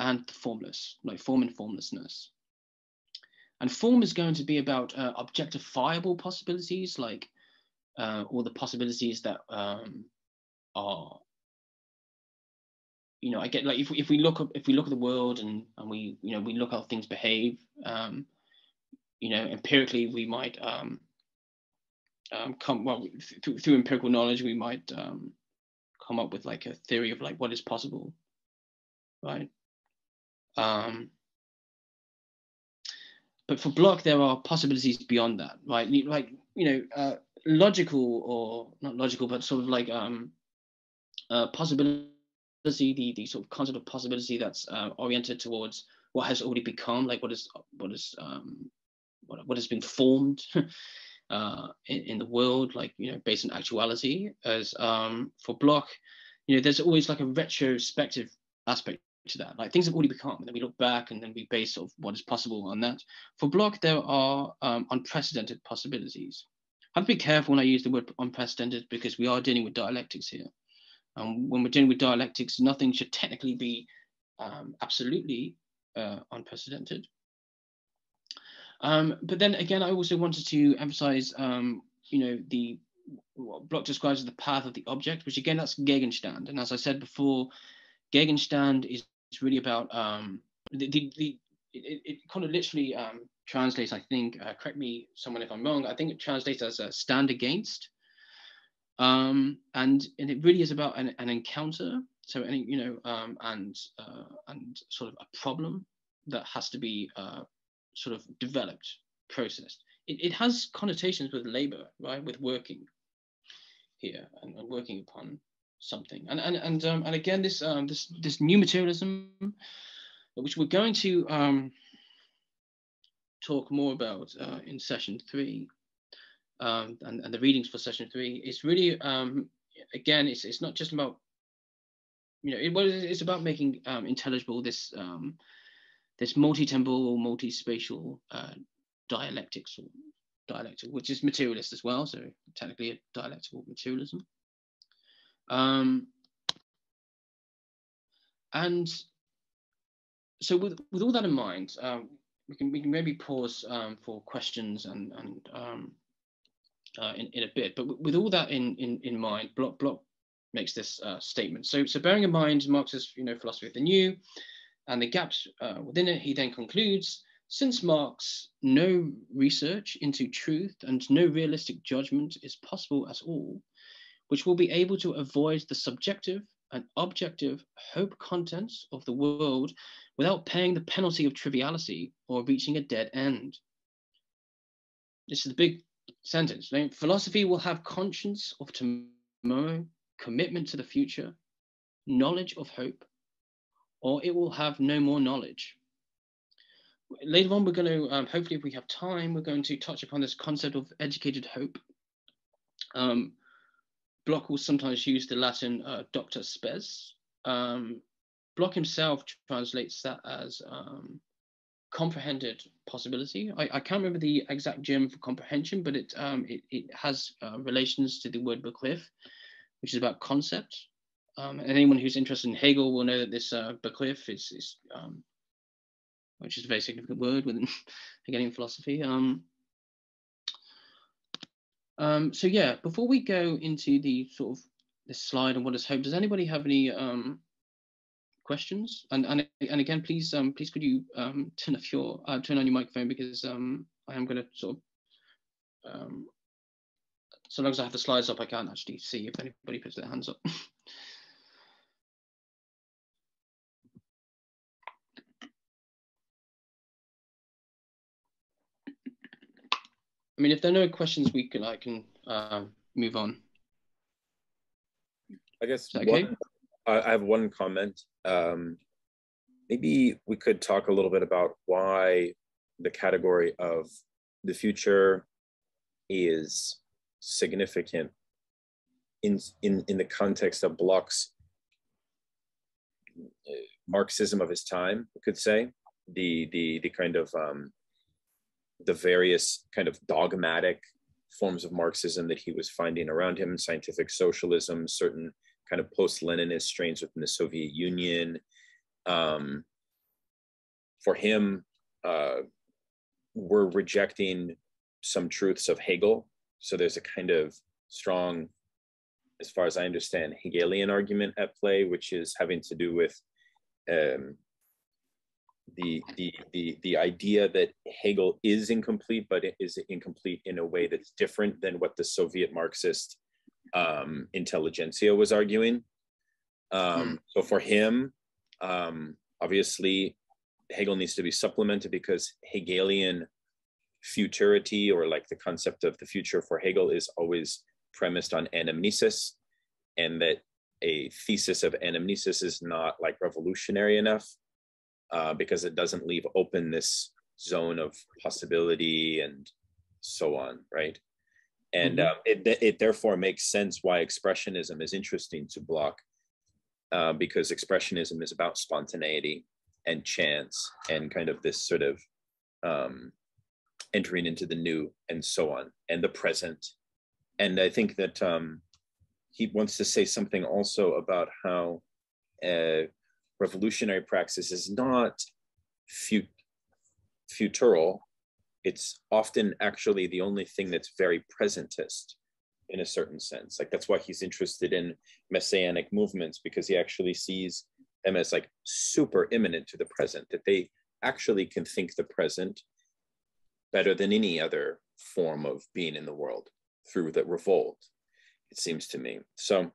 and formless, like form and formlessness. And form is going to be about uh, objectifiable possibilities, like uh, all the possibilities that um, are, you know, I get like if, if we look up, if we look at the world and and we you know we look how things behave, um, you know, empirically we might um, um, come well th through empirical knowledge we might um, come up with like a theory of like what is possible, right? Um, but for Bloch, there are possibilities beyond that, right? Like, you know, uh, logical or not logical, but sort of like um, uh, possibility, the, the sort of concept of possibility that's uh, oriented towards what has already become, like what is what is um, what, what has been formed uh, in, in the world, like, you know, based on actuality. As um, for Bloch, you know, there's always like a retrospective aspect to that, like things have already become, and then we look back and then we base sort of what is possible on that. For Bloch, there are um, unprecedented possibilities. I have to be careful when I use the word unprecedented, because we are dealing with dialectics here. And um, when we're dealing with dialectics, nothing should technically be um, absolutely uh, unprecedented. Um, but then again, I also wanted to emphasize, um, you know, the what Bloch describes as the path of the object, which again, that's Gegenstand. And as I said before, Gegenstand is it's really about um, the, the, the it, it kind of literally um, translates, I think, uh, correct me someone if I'm wrong, I think it translates as a stand against, um, and and it really is about an, an encounter, so any you know um, and uh, and sort of a problem that has to be uh, sort of developed, processed. It, it has connotations with labor, right, with working here and, and working upon something, and and and um, and again, this um, this this new materialism which we're going to um, talk more about uh, in session three, um, and, and the readings for session three. It's really, um, again, it's it's not just about, you know, it, well, it's about making um, intelligible this um, this multi-temporal, multi-spatial uh, dialectics, or dialectic, which is materialist as well. So technically, a dialectical materialism. Um, and so, with with all that in mind, um, we can we can maybe pause um, for questions and and um, uh, in in a bit. But with all that in in in mind, Bloch Bloch makes this uh, statement. So so bearing in mind Marx's you know philosophy of the new, and the gaps uh, within it, he then concludes: since Marx, no research into truth and no realistic judgment is possible at all, which will be able to avoid the subjective and objective hope contents of the world without paying the penalty of triviality or reaching a dead end. This is the big sentence. Right? Philosophy will have conscience of tomorrow, commitment to the future, knowledge of hope, or it will have no more knowledge. Later on, we're going to, um, hopefully if we have time, we're going to touch upon this concept of educated hope. Um, Bloch will sometimes use the Latin uh, doctor spes. Um, Bloch himself translates that as um, comprehended possibility. I, I can't remember the exact German for comprehension, but it, um, it, it has uh, relations to the word Begriff, which is about concept. Um, and anyone who's interested in Hegel will know that this uh, Begriff is, is um, which is a very significant word within Hegelian philosophy. Um, um, so yeah, before we go into the sort of this slide on what is hope, does anybody have any um, questions? And and and again, please um, please could you um, turn off your uh, turn on your microphone, because um, I am going to sort of um, so long as I have the slides up, I can't actually see if anybody puts their hands up. I mean, if there are no questions, we can I can uh, move on. I guess one, okay? I have one comment. Um, maybe we could talk a little bit about why the category of the future is significant in in in the context of Bloch's Marxism of his time. We could say the the the kind of um, the various kind of dogmatic forms of Marxism that he was finding around him, scientific socialism, certain kind of post-Leninist strains within the Soviet Union. Um, for him, uh, we're rejecting some truths of Hegel. So there's a kind of strong, as far as I understand, Hegelian argument at play, which is having to do with um, The, the the the idea that Hegel is incomplete, but it is incomplete in a way that's different than what the Soviet Marxist um, intelligentsia was arguing. Um, mm. So for him, um, obviously, Hegel needs to be supplemented, because Hegelian futurity, or like the concept of the future for Hegel, is always premised on anamnesis, and that a thesis of anamnesis is not like revolutionary enough. Uh, because it doesn't leave open this zone of possibility and so on, right? And mm-hmm. uh, it, it therefore makes sense why expressionism is interesting to Bloch, uh, because expressionism is about spontaneity and chance and kind of this sort of um, entering into the new and so on, and the present. And I think that um, he wants to say something also about how uh, revolutionary praxis is not fut futural. It's often actually the only thing that's very presentist in a certain sense. Like, that's why he's interested in messianic movements, because he actually sees them as like super imminent to the present, that they actually can think the present better than any other form of being in the world through the revolt, it seems to me. So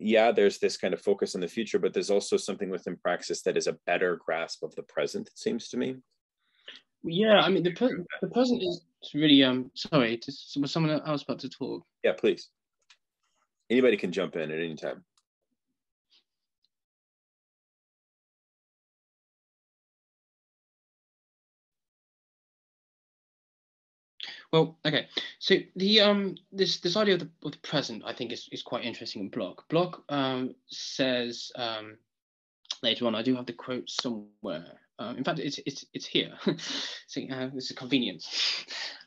yeah, there's this kind of focus on the future, but there's also something within praxis that is a better grasp of the present, it seems to me. Yeah, I mean, the, pre the present is really, um, sorry, was someone else about to talk? Yeah, please. Anybody can jump in at any time. Well, okay. So the um this this idea of the, of the present, I think, is is quite interesting in Bloch. Bloch um says um later on, I do have the quote somewhere. Um, in fact, it's it's it's here. See, uh, this is convenient.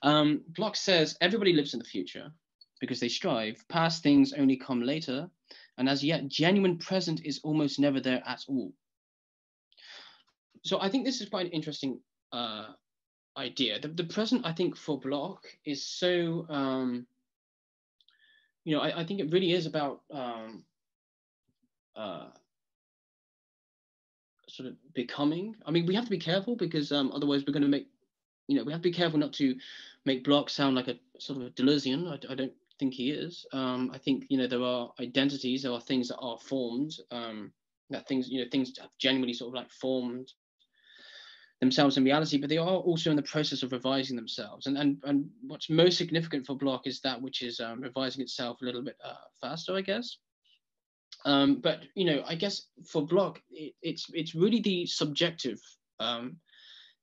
Um, Bloch says everybody lives in the future because they strive. Past things only come later, and as yet, genuine present is almost never there at all. So I think this is quite an interesting uh, idea. The, the present, I think, for Bloch is so, um, you know, I, I think it really is about um, uh, sort of becoming. I mean, we have to be careful because um, otherwise we're going to make, you know, we have to be careful not to make Bloch sound like a sort of a Deleuzian. I, I don't think he is. Um, I think, you know, there are identities, there are things that are formed, um, that things, you know, things have genuinely sort of like formed themselves in reality, but they are also in the process of revising themselves. And and, and what's most significant for Bloch is that which is um, revising itself a little bit uh, faster, I guess. Um, but, you know, I guess for Bloch, it, it's it's really the subjective um,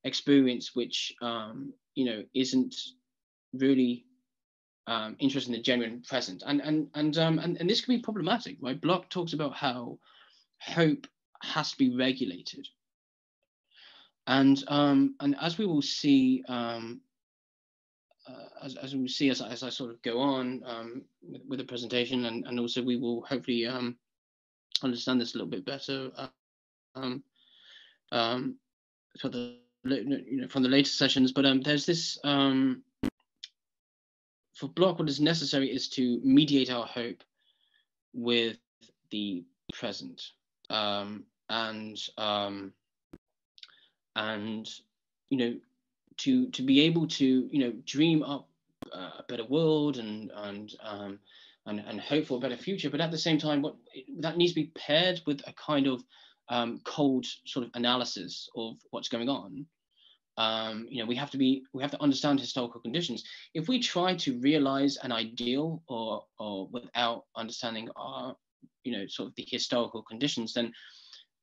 experience, which, um, you know, isn't really um, interested in the genuine present. And, and, and, um, and, and this can be problematic, right? Bloch talks about how hope has to be regulated. And um, and as we will see, um, uh, as, as we will see as, as I sort of go on um, with, with the presentation, and, and also we will hopefully um, understand this a little bit better um, um, for the, you know, from the later sessions. But um, there's this, um, for Bloch, what is necessary is to mediate our hope with the present. Um, and um, and you know, to to be able to, you know, dream up uh, a better world and and um, and and hope for a better future, but at the same time, what that needs to be paired with a kind of um, cold sort of analysis of what's going on. Um, you know, we have to be we have to understand historical conditions. If we try to realize an ideal or or without understanding our, you know, sort of the historical conditions, then,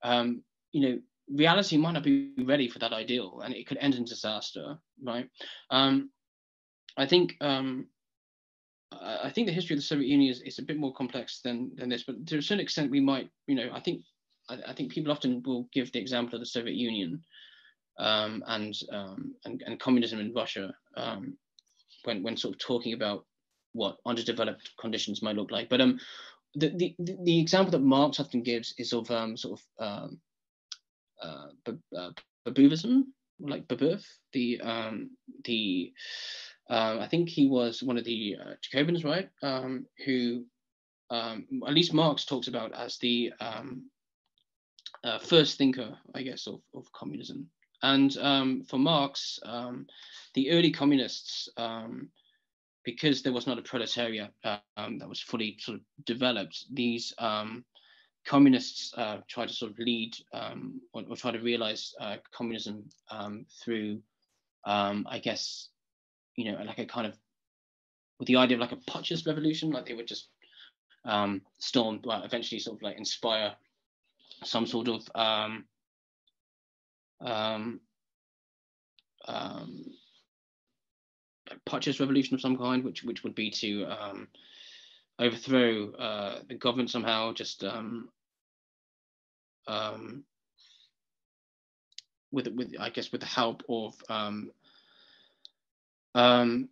um, you know, reality might not be ready for that ideal, and it could end in disaster, right? Um, I think um, I think the history of the Soviet Union is, is a bit more complex than than this, but to a certain extent, we might, you know, I think I, I think people often will give the example of the Soviet Union um, and, um, and and communism in Russia um, when when sort of talking about what underdeveloped conditions might look like, but um. The, the the example that Marx often gives is of um, sort of um, uh, uh, Babeufism, like Babeuf. The um, the uh, I think he was one of the uh, Jacobins, right? Um, who um, at least Marx talks about as the um, uh, first thinker, I guess, of of communism. And um, for Marx, um, the early communists, Um, because there was not a proletariat uh, um, that was fully sort of developed, these um, communists uh, tried to sort of lead um, or, or try to realize uh, communism um, through, um, I guess, you know, like a kind of, with the idea of like a putschist revolution, like they would just um, storm, well, eventually sort of like inspire some sort of um, um, um, putschist revolution of some kind, which which would be to um, overthrow uh, the government somehow, just um, um, with with I guess with the help of um, um,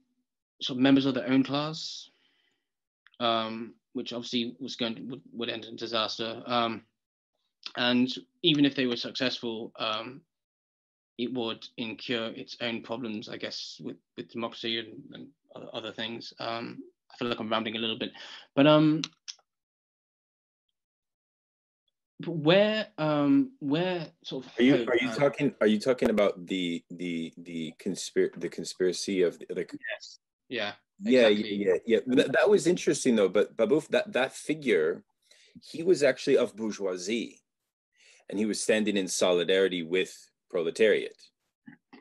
sort of members of their own class, um, which obviously was going to, would, would end in disaster. Um, and even if they were successful, Um, it would incur its own problems, I guess, with, with democracy and, and other things. Um, I feel like I'm rambling a little bit, but um, where um, where sort of are you hope, are you uh, talking are you talking about the the the conspir the conspiracy of the, the yes yeah yeah exactly. yeah yeah, yeah. That, that was interesting though. But Babeuf, that that figure, he was actually of bourgeoisie, and he was standing in solidarity with proletariat.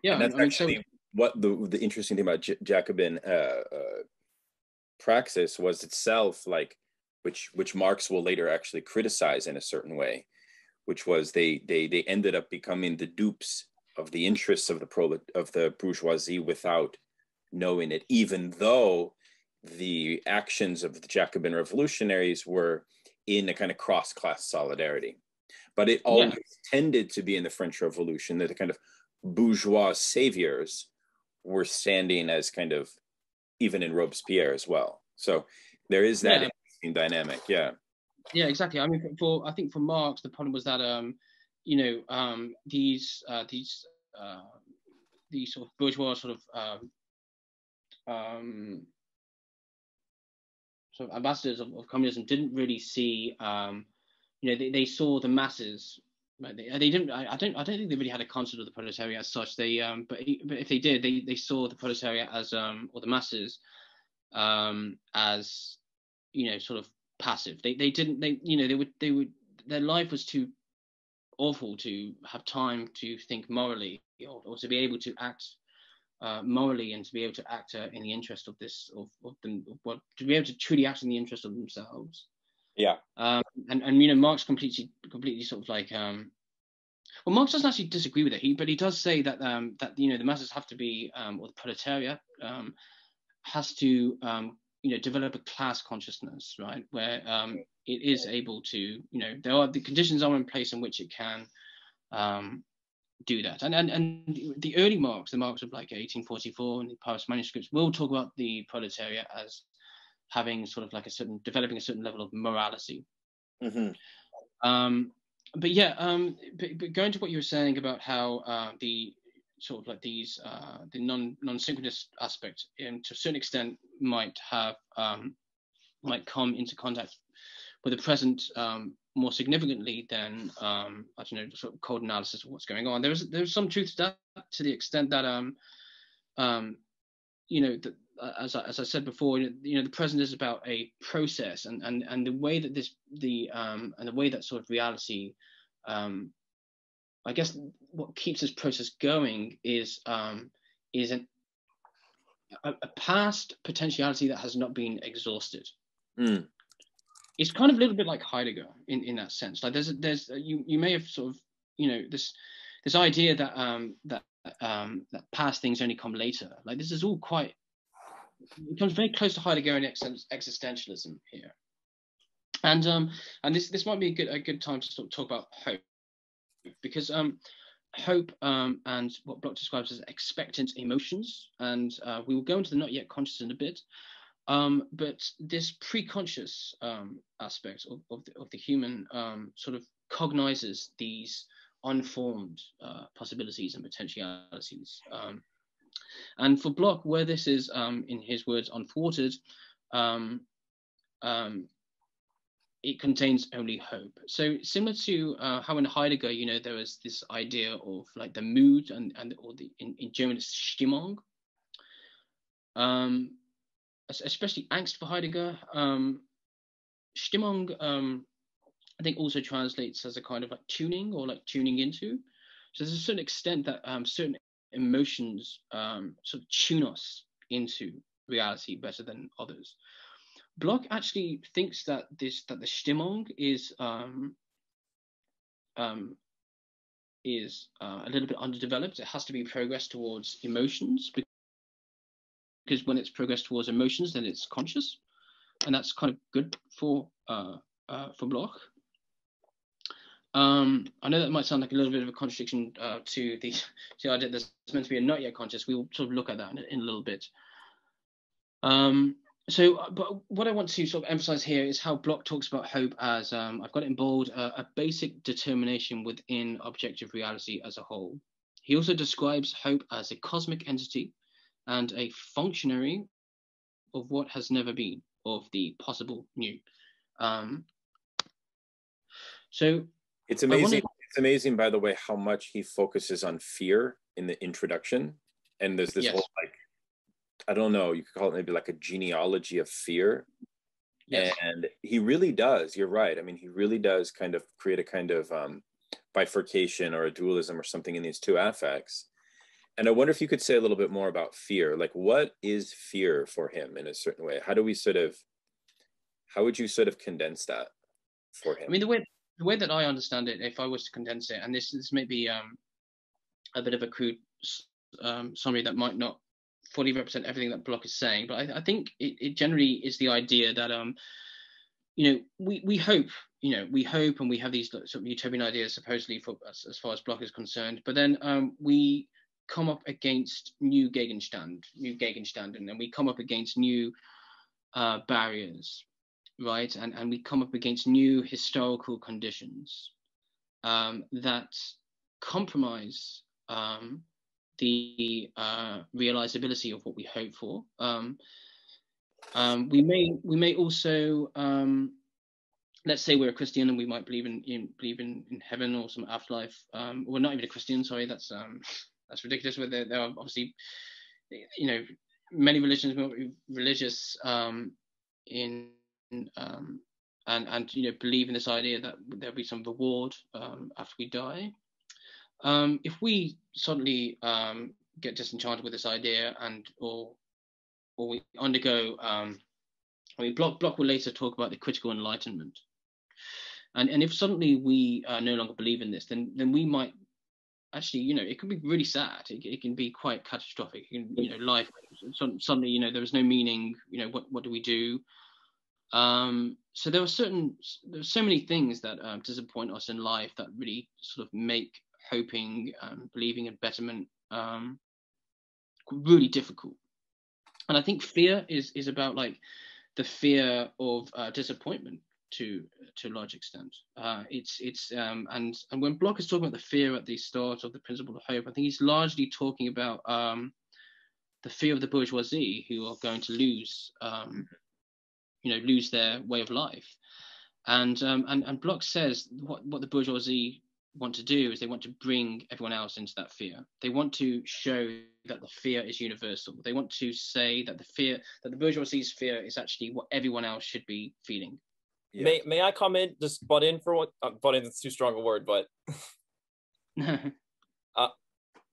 Yeah, and that's I mean, actually so what the the interesting thing about J Jacobin uh, uh, praxis was itself, like which which Marx will later actually criticize in a certain way, which was they they they ended up becoming the dupes of the interests of the prolet of the bourgeoisie without knowing it, even though the actions of the Jacobin revolutionaries were in a kind of cross-class solidarity. But it always yeah. tended to be in the French Revolution that the kind of bourgeois saviors were standing as kind of, even in Robespierre as well. So there is that yeah. interesting dynamic, yeah. Yeah, exactly. I mean, for I think for Marx, the problem was that um, you know, um, these uh, these uh, these sort of bourgeois sort of um, um, sort of ambassadors of, of communism didn't really see, um, you know, they, they saw the masses. Right? They, they didn't. I, I don't. I don't think they really had a concept of the proletariat as such. They, um, but but if they did, they they saw the proletariat as um or the masses, um, as you know, sort of. Passive. They they didn't they you know they would they would their life was too awful to have time to think morally or, or to be able to act uh, morally and to be able to act uh, in the interest of this of, of them of what to be able to truly act in the interest of themselves. Yeah. Um, and and you know Marx completely completely sort of like um well Marx doesn't actually disagree with it he but he does say that um that you know the masses have to be um or the proletariat um has to um. you know, develop a class consciousness, right? Where um, it is able to, you know, there are the conditions are in place in which it can um, do that. And and and the early Marx, the Marx of like eighteen forty-four and the Paris manuscripts, will talk about the proletariat as having sort of like a certain developing a certain level of morality. Mm-hmm. Um, but yeah, um, but, but going to what you were saying about how uh, the sort of like these, uh, the non, non-synchronous aspect, and to a certain extent might have, um, might come into contact with the present um, more significantly than, um, I don't know, sort of cold analysis of what's going on. There is, there's some truth to that, to the extent that, um, um, you know, the, as, I, as I said before, you know, the present is about a process and, and, and the way that this, the, um, and the way that sort of reality, um, I guess what keeps this process going is um, is an, a, a past potentiality that has not been exhausted. Mm. It's kind of a little bit like Heidegger in, in that sense. Like there's there's you you may have sort of you know this this idea that um, that um, that past things only come later. Like this is all quite it comes very close to Heideggerian ex existentialism here. And um and this this might be a good a good time to sort of talk about hope. Because um, hope um, and what Bloch describes as expectant emotions, and uh, we will go into the not yet conscious in a bit, um, but this pre-conscious um, aspect of, of, the, of the human um, sort of cognizes these unformed uh, possibilities and potentialities. Um, and for Bloch, where this is, um, in his words, unthwarted, um, um, it contains only hope. So similar to uh, how in Heidegger, you know, there was this idea of like the mood and, and or the, in, in German, it's Stimmung, um, especially angst for Heidegger. Um, Stimmung, um, I think also translates as a kind of like tuning or like tuning into. So there's a certain extent that um, certain emotions um, sort of tune us into reality better than others. Bloch actually thinks that this that the Stimmung is um, um, is uh, a little bit underdeveloped. It has to be progressed towards emotions, because when it's progressed towards emotions, then it's conscious, and that's kind of good for uh, uh, for Bloch. Um, I know that might sound like a little bit of a contradiction uh, to the to the idea that's meant to be a not yet conscious. We will sort of look at that in, in a little bit. Um, So, but what I want to sort of emphasize here is how Bloch talks about hope as, um, I've got it in bold, uh, a basic determination within objective reality as a whole. He also describes hope as a cosmic entity and a functionary of what has never been, of the possible new. Um, so it's amazing. Wanted... It's amazing, by the way, how much he focuses on fear in the introduction. And there's this yes. whole like, I don't know, you could call it maybe like a genealogy of fear. Yes. And he really does, you're right. I mean, he really does kind of create a kind of um, bifurcation or a dualism or something in these two affects. And I wonder if you could say a little bit more about fear. Like, what is fear for him in a certain way? How do we sort of, how would you sort of condense that for him? I mean, the way, the way that I understand it, if I was to condense it, and this is maybe um, a bit of a crude um, summary that might not fully represent everything that Bloch is saying, but I, I think it, it generally is the idea that um you know we we hope you know we hope and we have these sort of utopian ideas supposedly for as, as far as Bloch is concerned, but then um we come up against new Gegenstand, new Gegenstand, and we come up against new uh, barriers, right? And and we come up against new historical conditions um, that compromise um, the uh, realizability of what we hope for. Um, um, we may we may also um, let's say we're a Christian and we might believe in, in believe in, in heaven or some afterlife. Um, we're not even a Christian, sorry. That's um, That's ridiculous. Where there, there are obviously, you know, many religions will be religious um, in um, and and you know believe in this idea that there'll be some reward um, after we die. Um, if we suddenly um, get disenchanted with this idea and or or we undergo, um, I mean, Bloch Bloch will later talk about the critical enlightenment, and and if suddenly we uh, no longer believe in this, then then we might. Actually, you know, it could be really sad. It, it can be quite catastrophic. It can, you know, life suddenly, you know, there was no meaning. You know, what what do we do? Um, so there are certain, there's so many things that um, disappoint us in life that really sort of make hoping, um, believing, and betterment um, really difficult. And I think fear is is about like the fear of uh, disappointment. To to a large extent, uh, it's it's um, and and when Bloch is talking about the fear at the start of the Principle of Hope, I think he's largely talking about um, the fear of the bourgeoisie who are going to lose, um, you know, lose their way of life, and um, and and Bloch says what what the bourgeoisie want to do is they want to bring everyone else into that fear. They want to show that the fear is universal. They want to say that the fear that the bourgeoisie's fear is actually what everyone else should be feeling. Yeah. May may I comment? Just butt in for what? Uh, butt in is too strong a word, but uh,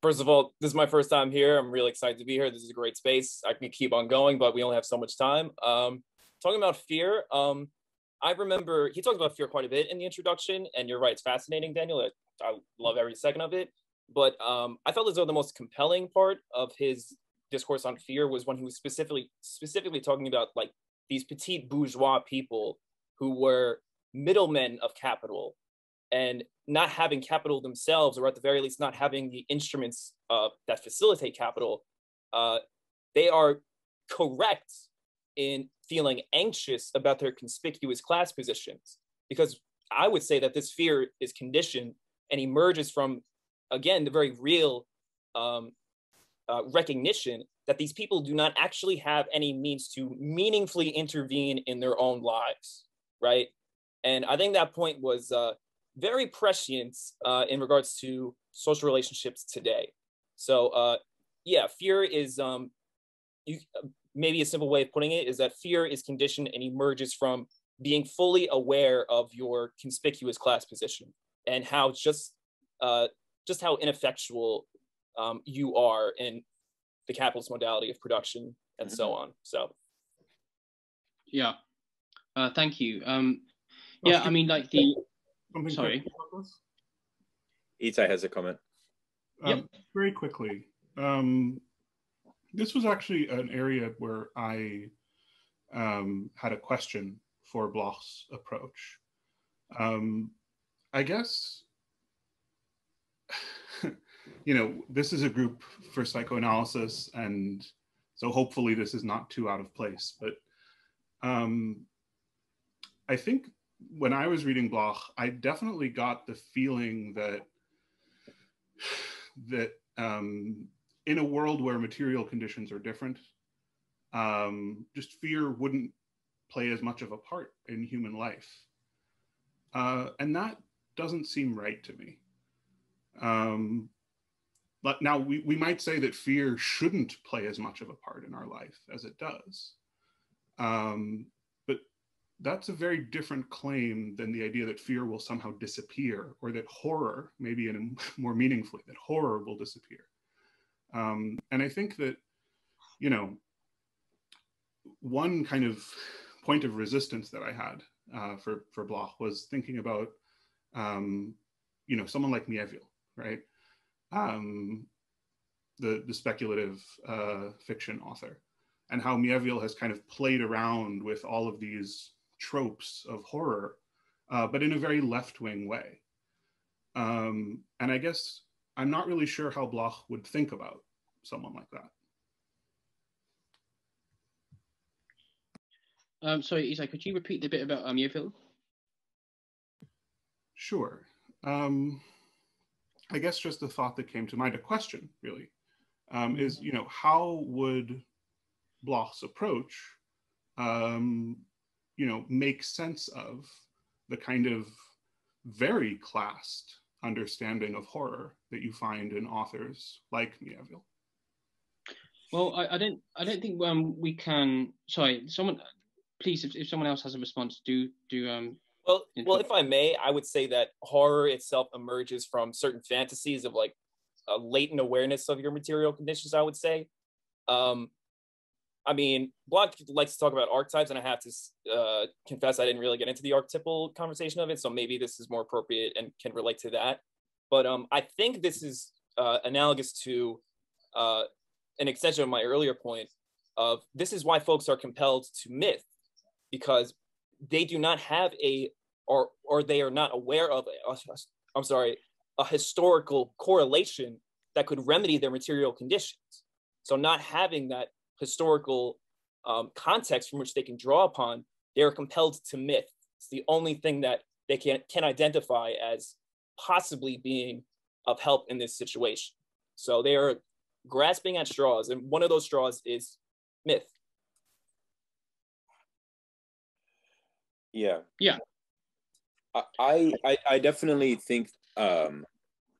first of all, this is my first time here. I'm really excited to be here. This is a great space. I can keep on going, but we only have so much time. Um, talking about fear, um, I remember he talked about fear quite a bit in the introduction, and you're right, it's fascinating, Daniel. I, I love every second of it. But um, I felt as though the most compelling part of his discourse on fear was when he was specifically specifically talking about like these petite bourgeois people who were middlemen of capital and not having capital themselves, or at the very least not having the instruments uh, that facilitate capital, uh, they are correct in feeling anxious about their conspicuous class positions. Because I would say that this fear is conditioned and emerges from, again, the very real um, uh, recognition that these people do not actually have any means to meaningfully intervene in their own lives. Right, and I think that point was uh, very prescient uh, in regards to social relationships today. So, uh, yeah, fear is um, you, maybe a simple way of putting it is that fear is conditioned and emerges from being fully aware of your conspicuous class position and how just uh, just how ineffectual um, you are in the capitalist modality of production and so on. So, yeah. Uh, thank you. Um, yeah, I mean, like the. Sorry. Itai has a comment. Um, yep. Very quickly. Um, this was actually an area where I um, had a question for Bloch's approach. Um, I guess, you know, this is a group for psychoanalysis, and so hopefully this is not too out of place, but. Um, I think when I was reading Bloch, I definitely got the feeling that, that um, in a world where material conditions are different, um, just fear wouldn't play as much of a part in human life. Uh, and that doesn't seem right to me. Um, but now we, we might say that fear shouldn't play as much of a part in our life as it does. Um, That's a very different claim than the idea that fear will somehow disappear, or that horror, maybe in a, more meaningfully, that horror will disappear. Um, and I think that, you know, one kind of point of resistance that I had uh, for, for Bloch was thinking about, um, you know, someone like Mieville, right? Um, the, the speculative uh, fiction author, and how Mieville has kind of played around with all of these tropes of horror, uh, but in a very left-wing way. Um, and I guess I'm not really sure how Bloch would think about someone like that. Um, sorry, Itai, could you repeat the bit about um, Mieville? Sure. Um, I guess just the thought that came to mind, a question really, um, is, you know, how would Bloch's approach, um, you know, make sense of the kind of very classed understanding of horror that you find in authors like Mieville? Well, I, I don't, I don't think um, we can. Sorry, someone, please, if, if someone else has a response, do do. Um, Well, well, if I may, I would say that horror itself emerges from certain fantasies of like a latent awareness of your material conditions, I would say. Um, I mean, Bloch likes to talk about archetypes, and I have to uh, confess I didn't really get into the archetypal conversation of it, so maybe this is more appropriate and can relate to that. But um, I think this is uh, analogous to uh, an extension of my earlier point of this is why folks are compelled to myth, because they do not have a Or, or they are not aware of, I'm sorry, a historical correlation that could remedy their material conditions. So not having that historical um, context from which they can draw upon, they are compelled to myth. It's the only thing that they can, can identify as possibly being of help in this situation. So they are grasping at straws, and one of those straws is myth. Yeah. Yeah. I, I, I definitely think um,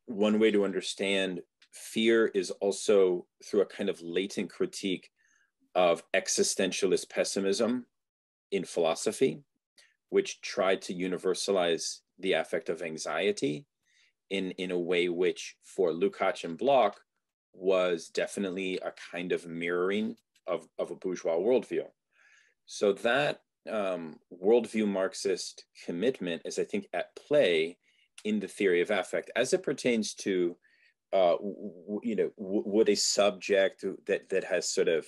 one way to understand fear is also through a kind of latent critique of existentialist pessimism in philosophy, which tried to universalize the affect of anxiety in, in a way which for Lukács and Bloch was definitely a kind of mirroring of, of a bourgeois worldview. So that Um, worldview Marxist commitment is, I think, at play in the theory of affect as it pertains to, uh, you know, would a subject that, that has sort of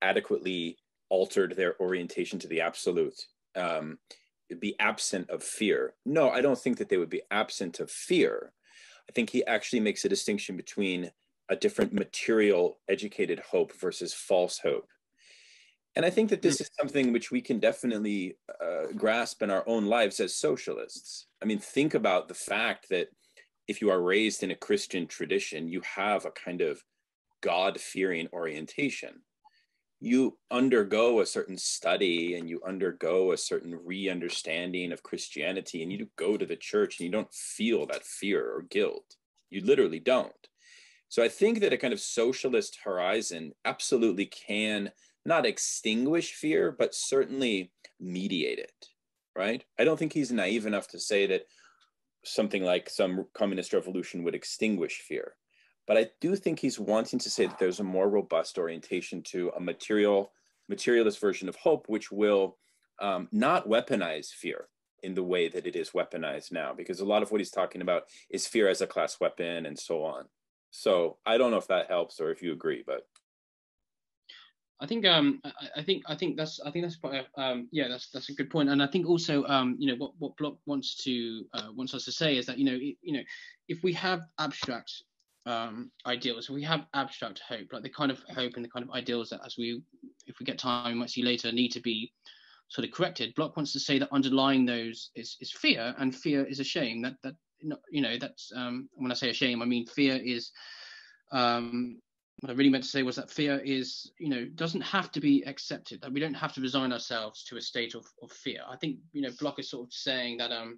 adequately altered their orientation to the absolute um, be absent of fear? No, I don't think that they would be absent of fear. I think he actually makes a distinction between a different material educated hope versus false hope. And I think that this is something which we can definitely uh, grasp in our own lives as socialists. I mean, think about the fact that if you are raised in a Christian tradition, you have a kind of God-fearing orientation. You undergo a certain study and you undergo a certain re-understanding of Christianity, and you go to the church and you don't feel that fear or guilt. You literally don't. So I think that a kind of socialist horizon absolutely can not extinguish fear, but certainly mediate it, right? I don't think he's naive enough to say that something like some communist revolution would extinguish fear. But I do think he's wanting to say that there's a more robust orientation to a material, materialist version of hope, which will um, not weaponize fear in the way that it is weaponized now, because a lot of what he's talking about is fear as a class weapon and so on. So I don't know if that helps or if you agree, but. I think um I, I think I think that's I think that's quite a, um yeah that's that's a good point, and I think also um you know what what Bloch wants to uh, wants us to say is that you know it, you know if we have abstract um ideals, if we have abstract hope, like the kind of hope and the kind of ideals that, as we if we get time we might see later, need to be sort of corrected, Bloch wants to say that underlying those is is fear, and fear is a shame that that you know that's um when I say a shame I mean fear is um. What I really meant to say was that fear is, you know, doesn't have to be accepted, that we don't have to resign ourselves to a state of, of fear. I think, you know, Bloch is sort of saying that, um,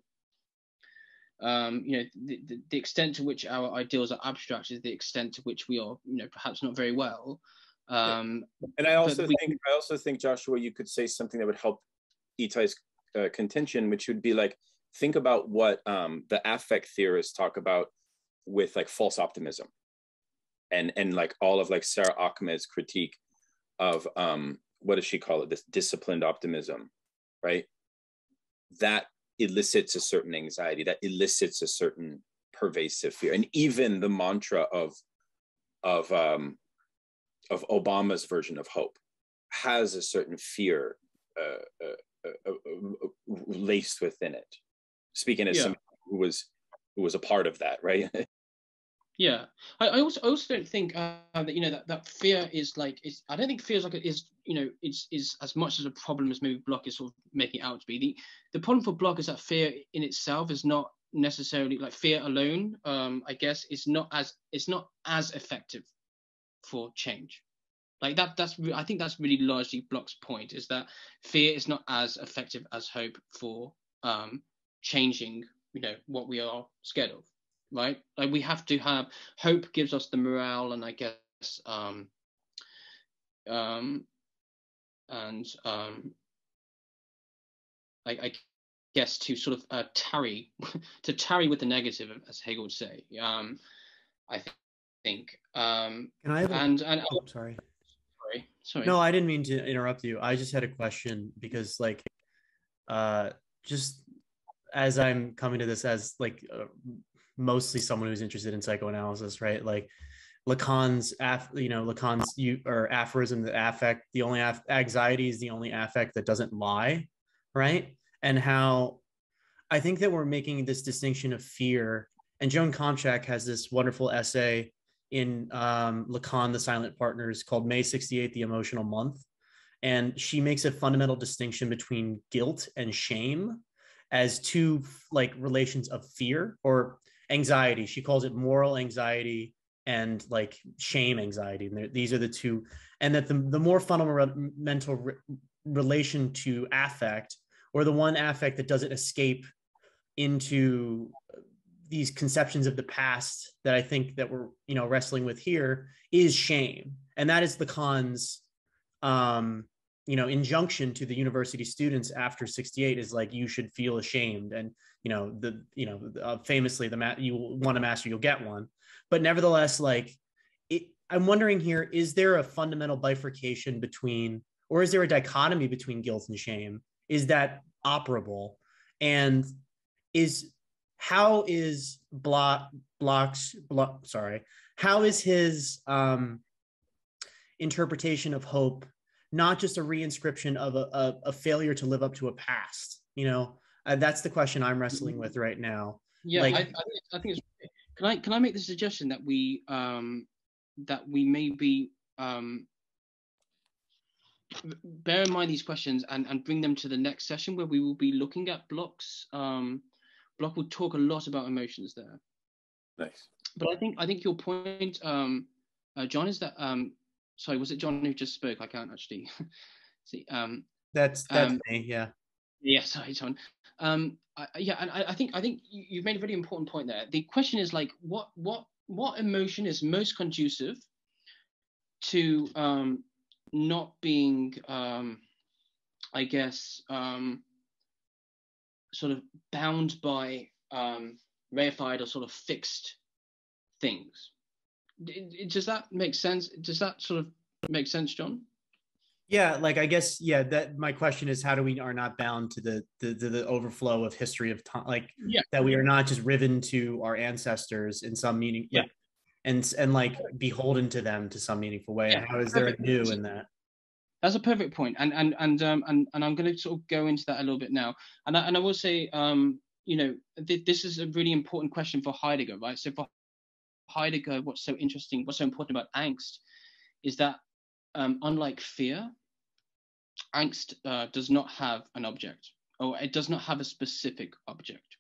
um, you know, the, the, the extent to which our ideals are abstract is the extent to which we are, you know, perhaps not very well. Um, and I also we, think, I also think, Joshua, you could say something that would help Itai's uh, contention, which would be like, think about what um, the affect theorists talk about with like false optimism. And, and like all of like Sarah Achmed's critique of, um, what does she call it? This disciplined optimism, right? That elicits a certain anxiety, that elicits a certain pervasive fear. And even the mantra of, of um, of Obama's version of hope has a certain fear uh, uh, uh, uh, laced within it. Speaking as yeah. someone who was who was a part of that, right? Yeah, I, I also also don't think uh, that you know that, that fear is like is I don't think fear is like it is you know it's is as much as a problem as maybe Bloch is sort of making it out to be. The the problem for Bloch is that fear in itself is not necessarily like fear alone. Um, I guess is not as it's not as effective for change. Like that that's I think that's really largely Bloch's point, is that fear is not as effective as hope for um, changing you know what we are scared of. Right, like we have to have hope gives us the morale, and I guess, um, um, and um, I, I guess to sort of uh, tarry, to tarry with the negative, as Hegel would say. Um, I th think. Um, Can I have? A, and and oh, sorry, sorry, sorry. No, I didn't mean to interrupt you. I just had a question because, like, uh, just as I'm coming to this as like. Uh, mostly someone who's interested in psychoanalysis, right? Like Lacan's, af, you know, Lacan's you, or aphorism, the affect, the only af, anxiety is the only affect that doesn't lie, right? And how I think that we're making this distinction of fear. And Joan Comchak has this wonderful essay in um, Lacan, The Silent Partners, called May sixty-eight, The Emotional Month. And she makes a fundamental distinction between guilt and shame as two like relations of fear or anxiety. She calls it moral anxiety and like shame anxiety. And these are the two. And that the, the more fundamental re relation to affect, or the one affect that doesn't escape into these conceptions of the past that I think that we're, you know, wrestling with here, is shame. And that is Lacan's, um, you know, injunction to the university students after sixty-eight is like, you should feel ashamed. And you know, the, you know, uh, famously, the ma you want a master, you'll get one. But nevertheless, like, it, I'm wondering here, is there a fundamental bifurcation between, or is there a dichotomy between guilt and shame? Is that operable? And is, how is Bloch, Bloch's, Bloch, sorry, how is his um, interpretation of hope not just a reinscription of a, a, a failure to live up to a past, you know? Uh, that's the question I'm wrestling with right now. Yeah, like, I, I think, I think it's, can I can I make the suggestion that we um, that we maybe um, bear in mind these questions and and bring them to the next session, where we will be looking at Bloch's. Um, Bloch will talk a lot about emotions there. Nice. But I think I think your point, um, uh, John, is that um, sorry, was it John who just spoke? I can't actually see. Um, that's that's um, me. Yeah. Yeah, sorry, John. Um, I, yeah, and I, I think I think you've made a really important point there. The question is like, what what what emotion is most conducive to um, not being, um, I guess, um, sort of bound by um, reified or sort of fixed things? It, it, does that make sense? Does that sort of make sense, John? Yeah, like I guess, yeah. That my question is, how do we are not bound to the the the, the overflow of history of time, like yeah. that we are not just riven to our ancestors in some meaning, yeah, and and like beholden to them to some meaningful way. Yeah. How is there a new in that? That's a perfect point, and and and um and and I'm going to sort of go into that a little bit now, and I, and I will say, um, you know, th this is a really important question for Heidegger, right? So for Heidegger, what's so interesting, what's so important about angst, is that um, unlike fear, angst uh, does not have an object, or it does not have a specific object.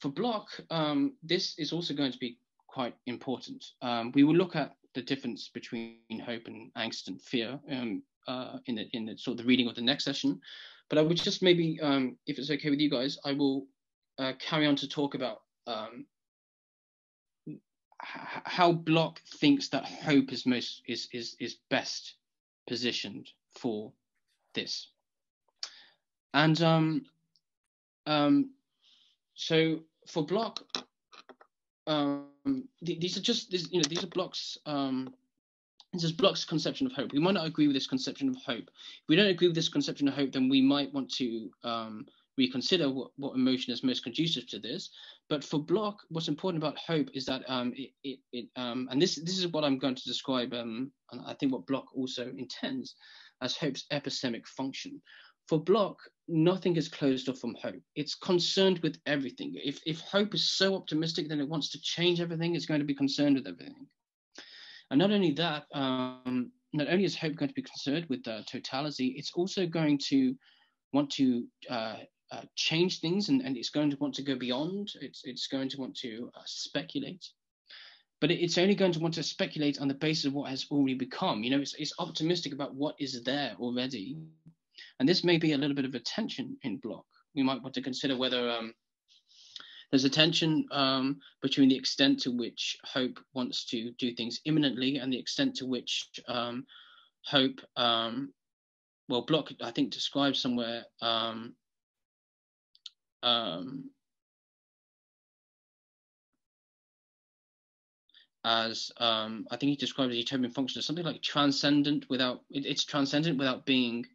For Bloch, um, this is also going to be quite important. Um, we will look at the difference between hope and angst and fear um, uh, in, the, in the sort of the reading of the next session. But I would just maybe, um, if it's okay with you guys, I will uh, carry on to talk about um, how Bloch thinks that hope is most is is is best positioned for this. And um, um, so for Bloch, um, th these are just these, you know these are Bloch's um, this is Bloch's conception of hope. We might not agree with this conception of hope. If we don't agree with this conception of hope, then we might want to um, we consider what, what emotion is most conducive to this. But for Bloch, what's important about hope is that um, it, it, it um, and this this is what I'm going to describe, um, and I think what Bloch also intends as hope's epistemic function. For Bloch, nothing is closed off from hope. It's concerned with everything. If, if hope is so optimistic, then it wants to change everything. It's going to be concerned with everything. And not only that, um, not only is hope going to be concerned with uh, totality, it's also going to want to uh, uh, change things, and, and it's going to want to go beyond. It's, it's going to want to uh, speculate. But it's only going to want to speculate on the basis of what has already become. You know, it's, it's optimistic about what is there already. And this may be a little bit of a tension in Bloch. We might want to consider whether um, there's a tension um, between the extent to which hope wants to do things imminently and the extent to which um, hope, um, well, Bloch, I think, describes somewhere um, um, as, um, I think he describes the utopian function as something like transcendent without, it, it's transcendent without being,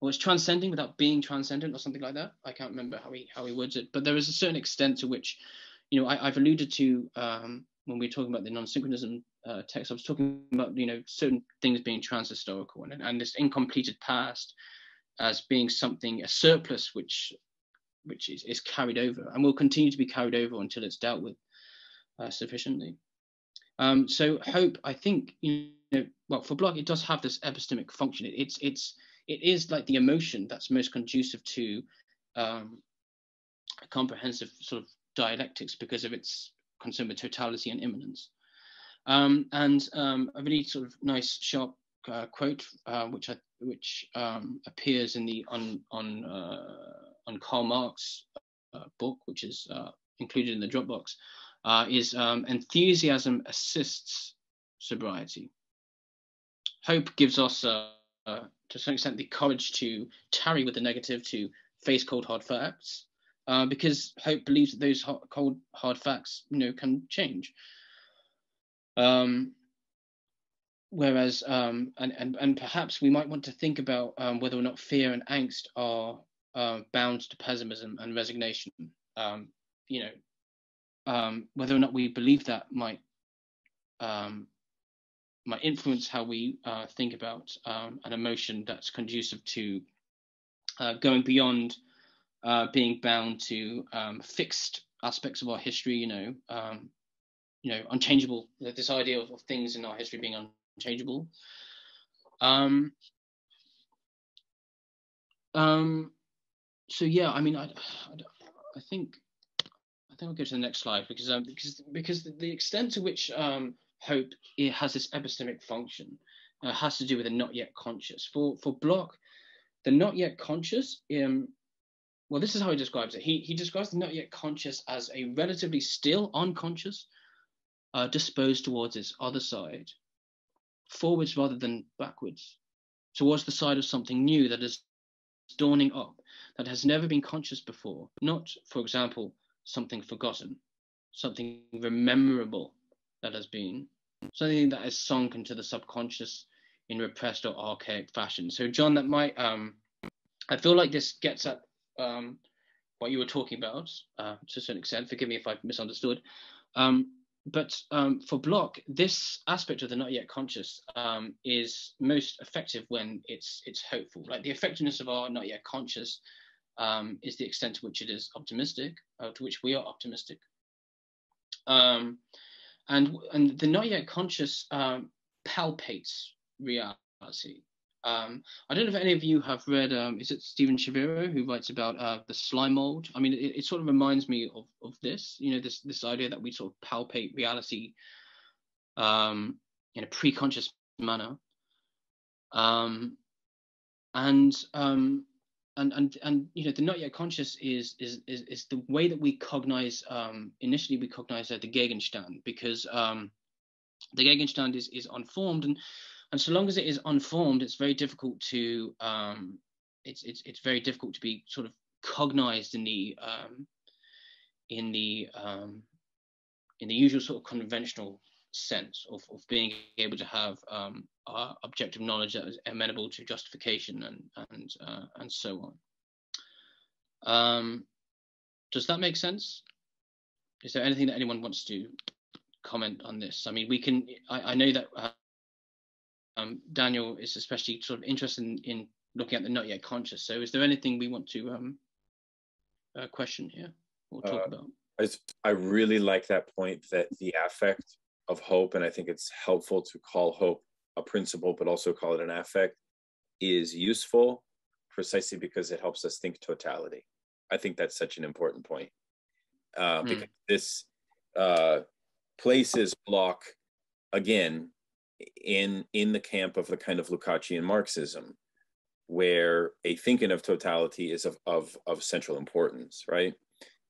or it's transcending without being transcendent, or something like that. I can't remember how he how he words it, but there is a certain extent to which, you know, I, I've alluded to um, when we were talking about the non-synchronism uh, text. I was talking about, you know, certain things being transhistorical and and this incompleted past as being something, a surplus which which is, is carried over and will continue to be carried over until it's dealt with uh, sufficiently. Um, so hope, I think, you know, well, for Bloch, it does have this epistemic function. It, it's it's It is like the emotion that's most conducive to um, a comprehensive sort of dialectics because of its concern with totality and immanence. Um, and um, a really sort of nice, sharp uh, quote, uh, which I, which um, appears in the on on uh, on Karl Marx uh, book, which is uh, included in the Dropbox, uh, is um, enthusiasm assists sobriety. Hope gives us Uh, Uh, to some extent, the courage to tarry with the negative, to face cold, hard facts, uh, because hope believes that those hot, cold, hard facts, you know, can change. Um, whereas, um, and, and, and perhaps we might want to think about um, whether or not fear and angst are uh, bound to pessimism and resignation, um, you know, um, whether or not we believe that might um, might influence how we uh, think about um, an emotion that's conducive to uh, going beyond uh, being bound to um, fixed aspects of our history, you know, um, you know, unchangeable, this idea of, of things in our history being unchangeable. Um, um, so, yeah, I mean, I, I, I think I think I'll go to the next slide because, um, because, because the extent to which um, hope, it has this epistemic function, uh, has to do with the not yet conscious. For for Bloch, the not yet conscious, um, well, this is how he describes it. He, he describes the not yet conscious as a relatively still unconscious, uh, disposed towards its other side, forwards rather than backwards, towards the side of something new that is dawning up, that has never been conscious before, not, for example, something forgotten, something rememberable, that has been something that is sunk into the subconscious in repressed or archaic fashion. So, John, that might, um, I feel like this gets at um, what you were talking about uh, to a certain extent. Forgive me if I've misunderstood. Um, but um, for Bloch, this aspect of the not yet conscious um, is most effective when it's it's hopeful. Like the effectiveness of our not yet conscious um, is the extent to which it is optimistic, uh, to which we are optimistic. Um, And, and the not yet conscious um, palpates reality. Um, I don't know if any of you have read, um, is it Stephen Shaviro who writes about uh, the slime mold? I mean, it, it sort of reminds me of, of this, you know, this, this idea that we sort of palpate reality um, in a pre-conscious manner. Um, and, um, and, and, and, you know, the not yet conscious is, is, is, is the way that we cognize, um, initially we cognize uh, the Gegenstand, because um, the Gegenstand is, is unformed. And, and so long as it is unformed, it's very difficult to, um, it's, it's, it's very difficult to be sort of cognized in the, um, in the, um, in the usual sort of conventional sense of, of being able to have um, objective knowledge that is amenable to justification and and uh, and so on. Um, does that make sense? Is there anything that anyone wants to comment on this? I mean, we can, I, I know that uh, um, Daniel is especially sort of interested in, in looking at the not yet conscious. So is there anything we want to um, uh, question here or talk uh, about? I, I really like that point, that the affect of hope, and I think it's helpful to call hope a principle, but also call it an affect, is useful precisely because it helps us think totality. I think that's such an important point. Uh, because mm. this uh, places Bloch again in in the camp of the kind of Lukácsian Marxism, where a thinking of totality is of of, of central importance, right?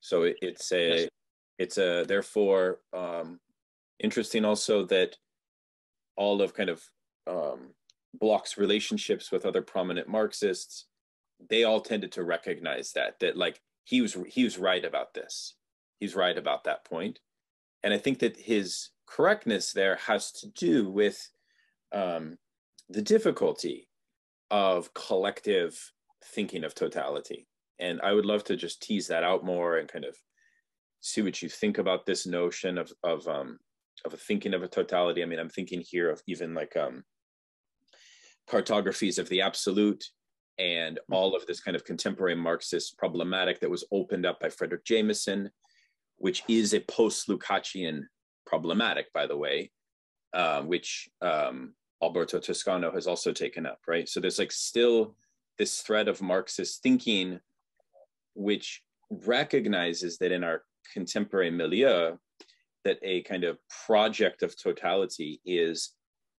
So it, it's a yes. it's a therefore um, interesting also that all of kind of um, Bloch's relationships with other prominent Marxists, they all tended to recognize that that like he was he was right about this. He's right about that point. And I think that his correctness there has to do with um, the difficulty of collective thinking of totality. And I would love to just tease that out more and kind of see what you think about this notion of, of, um, of a thinking of a totality. I mean, I'm thinking here of even like um, cartographies of the absolute, and all of this kind of contemporary Marxist problematic that was opened up by Frederick Jameson, which is a post-Lukácsian problematic, by the way, uh, which um, Alberto Toscano has also taken up, right? So there's like still this thread of Marxist thinking, which recognizes that in our contemporary milieu, that a kind of project of totality is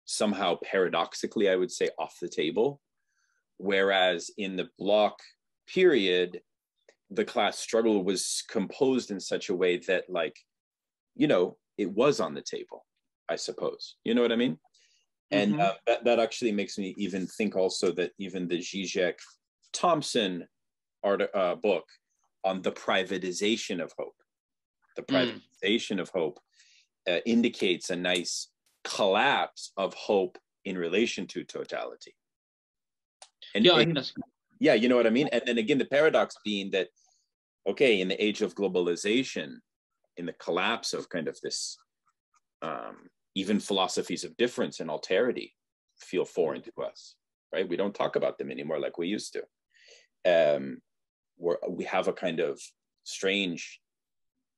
somehow paradoxically, I would say, off the table. Whereas in the Bloch period, the class struggle was composed in such a way that, like, you know, it was on the table, I suppose. You know what I mean? Mm-hmm. And uh, that, that actually makes me even think also that even the Zizek-Thompson art, uh, book on the privatization of hope, the privatization mm. of hope uh, indicates a nice collapse of hope in relation to totality. And yeah, and, I think yeah, you know what I mean? And then again, the paradox being that, okay, in the age of globalization, in the collapse of kind of this, um, even philosophies of difference and alterity feel foreign to us, right? We don't talk about them anymore like we used to. Um, we're, we have a kind of strange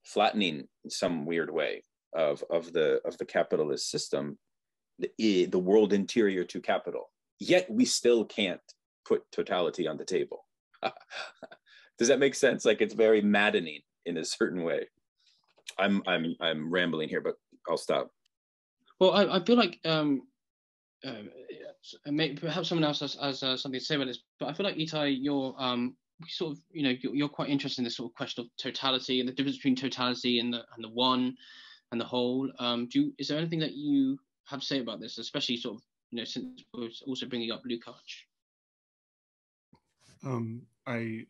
flattening in some weird way of, of, the, of the capitalist system, the, the world interior to capital. Yet we still can't put totality on the table. Does that make sense? Like, it's very maddening in a certain way. I'm I'm I'm rambling here, but I'll stop. Well, I, I feel like um, uh, maybe perhaps someone else has, has uh, something to say about this, but I feel like Itai, you're um, sort of you know you're, you're quite interested in this sort of question of totality and the difference between totality and the and the one and the whole. Um, do you, is there anything that you have to say about this, especially sort of you know since we're also bringing up Lukács? Um, I,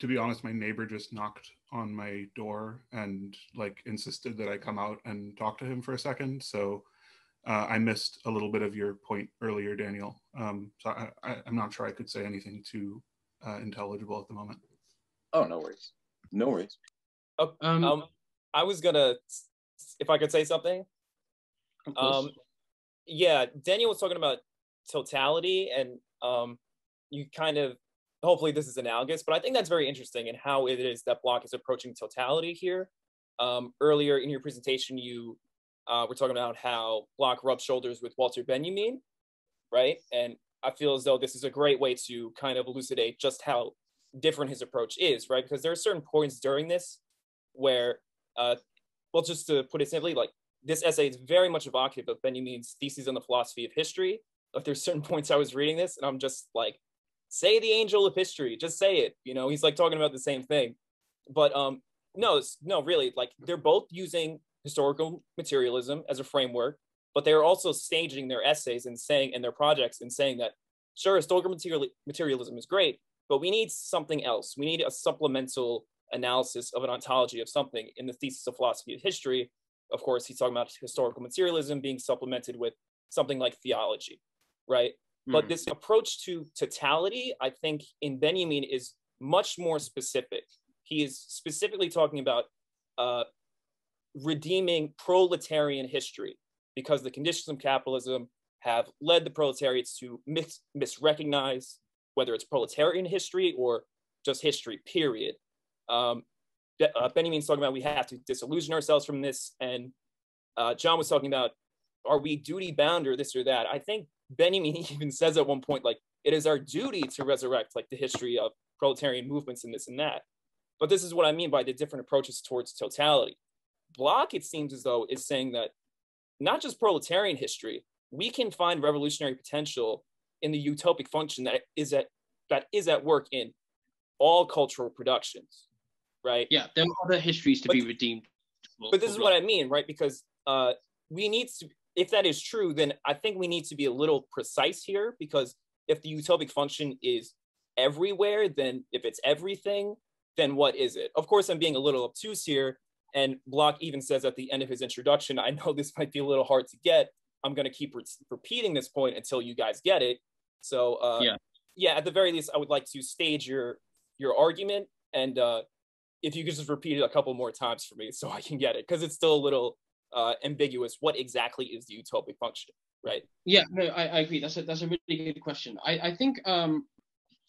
to be honest, my neighbor just knocked on my door and like insisted that I come out and talk to him for a second. So uh, I missed a little bit of your point earlier, Daniel. Um, so I, I, I'm not sure I could say anything too uh, intelligible at the moment. Oh, no worries. No worries. Oh, um, um, I was gonna, if I could say something. Of course. Um, yeah, Daniel was talking about totality and um, you kind of, hopefully this is analogous, but I think that's very interesting in how it is that Bloch is approaching totality here. Um, earlier in your presentation, you uh, were talking about how Bloch rubbed shoulders with Walter Benjamin, right? And I feel as though this is a great way to kind of elucidate just how different his approach is, right? Because there are certain points during this where, uh, well, just to put it simply, like this essay is very much evocative of Benjamin's Theses on the Philosophy of History. Like there's certain points I was reading this and I'm just like, say the angel of history, just say it, you know, he's like talking about the same thing. But um, no, no, really, like they're both using historical materialism as a framework, but they're also staging their essays and saying, and their projects and saying that, sure, historical material, materialism is great, but we need something else. We need a supplemental analysis of an ontology of something in the Thesis of Philosophy of History. Of course, he's talking about historical materialism being supplemented with something like theology, right? But this approach to totality, I think, in Benjamin is much more specific. He is specifically talking about uh, redeeming proletarian history, because the conditions of capitalism have led the proletariats to mis misrecognize whether it's proletarian history or just history, period. Um, uh, Benjamin's talking about we have to disillusion ourselves from this, and uh, John was talking about, are we duty-bound or this or that? I think Benjamin even says at one point, like, it is our duty to resurrect like the history of proletarian movements and this and that. But this is what I mean by the different approaches towards totality. Bloch, it seems as though, is saying that not just proletarian history, we can find revolutionary potential in the utopic function that is at, that is at work in all cultural productions, right? Yeah, there are other histories to but, be redeemed. For, but this is Bloch. What I mean, right? Because uh, we need to, if that is true, then I think we need to be a little precise here, because if the utopic function is everywhere, then if it's everything, then what is it? Of course, I'm being a little obtuse here, and Bloch even says at the end of his introduction, I know this might be a little hard to get, I'm going to keep re repeating this point until you guys get it. So uh, yeah. yeah, at the very least, I would like to stage your your argument, and uh, if you could just repeat it a couple more times for me so I can get it, because it's still a little uh, ambiguous. What exactly is the utopic function, right? Yeah, no, I, I agree. That's a that's a really good question. I, I think um,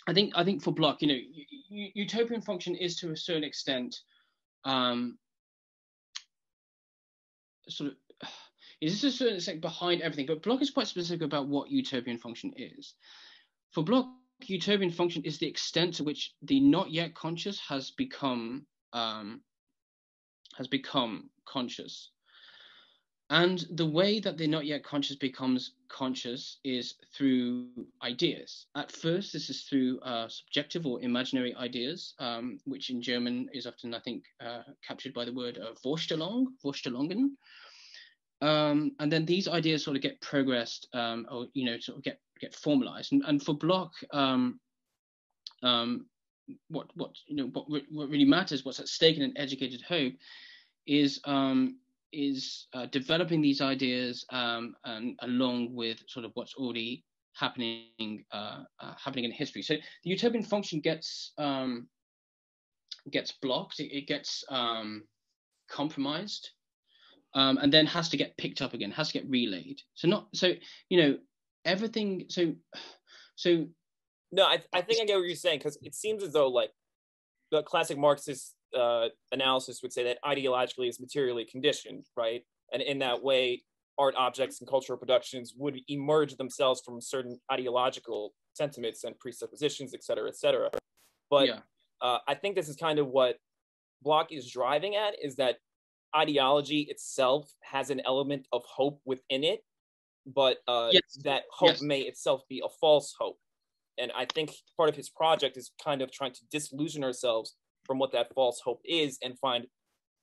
I think I think for Bloch, you know, utopian function is to a certain extent um, sort of. Is this a certain extent behind everything? But Bloch is quite specific about what utopian function is. For Bloch, utopian function is the extent to which the not yet conscious has become um, has become conscious. And the way that the not yet conscious becomes conscious is through ideas. At first, this is through uh, subjective or imaginary ideas, um, which in German is often, I think, uh, captured by the word uh, Vorstellung, Vorstellungen. Um, and then these ideas sort of get progressed, um, or, you know, sort of get, get formalized. And, and for Bloch, um, um, what, what, you know, what, re what really matters, what's at stake in an educated hope is, um, is uh, developing these ideas um, and along with sort of what's already happening, uh, uh, happening in history. So the utopian function gets, um, gets blocked, it, it gets um, compromised. Um, and then has to get picked up again, has to get relayed. So not, so, you know, everything, so, so. No, I, I think I get what you're saying, because it seems as though like the classic Marxist uh, analysis would say that ideologically is materially conditioned, right? And in that way, art objects and cultural productions would emerge themselves from certain ideological sentiments and presuppositions, et cetera, et cetera. But yeah. uh, I think this is kind of what Bloch is driving at, is that ideology itself has an element of hope within it, but uh, yes. that hope yes. may itself be a false hope. And I think part of his project is kind of trying to disillusion ourselves from what that false hope is and find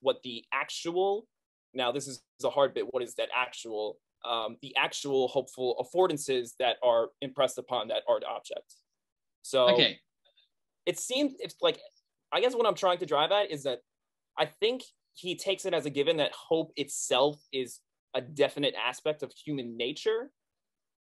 what the actual, now this is a hard bit, what is that actual, um, the actual hopeful affordances that are impressed upon that art object. So okay. it seems, it's like, I guess what I'm trying to drive at is that I think he takes it as a given that hope itself is a definite aspect of human nature.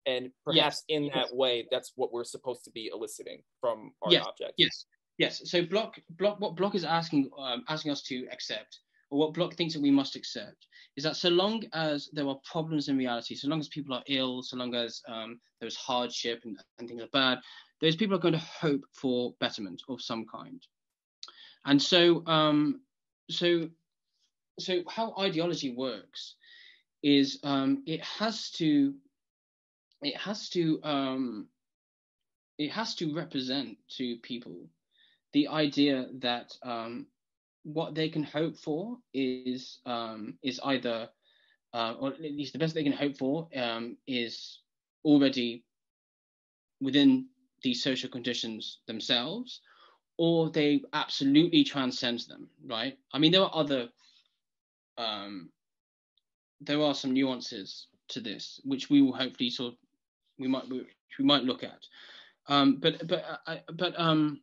And perhaps yes. in that way, that's what we're supposed to be eliciting from our yes. object. Yes, yes. So Bloch, Bloch, what Bloch is asking, um, asking us to accept, or what Bloch thinks that we must accept, is that so long as there are problems in reality, so long as people are ill, so long as um, there's hardship and, and things are bad, those people are going to hope for betterment of some kind. And so, um, so, So how ideology works is um, it has to it has to um, it has to represent to people the idea that um, what they can hope for is um, is either uh, or at least the best they can hope for um, is already within the social conditions themselves, or they absolutely transcend them. Right? I mean, there are other Um, there are some nuances to this, which we will hopefully sort of, we might we, we might look at, um, but but uh, but um,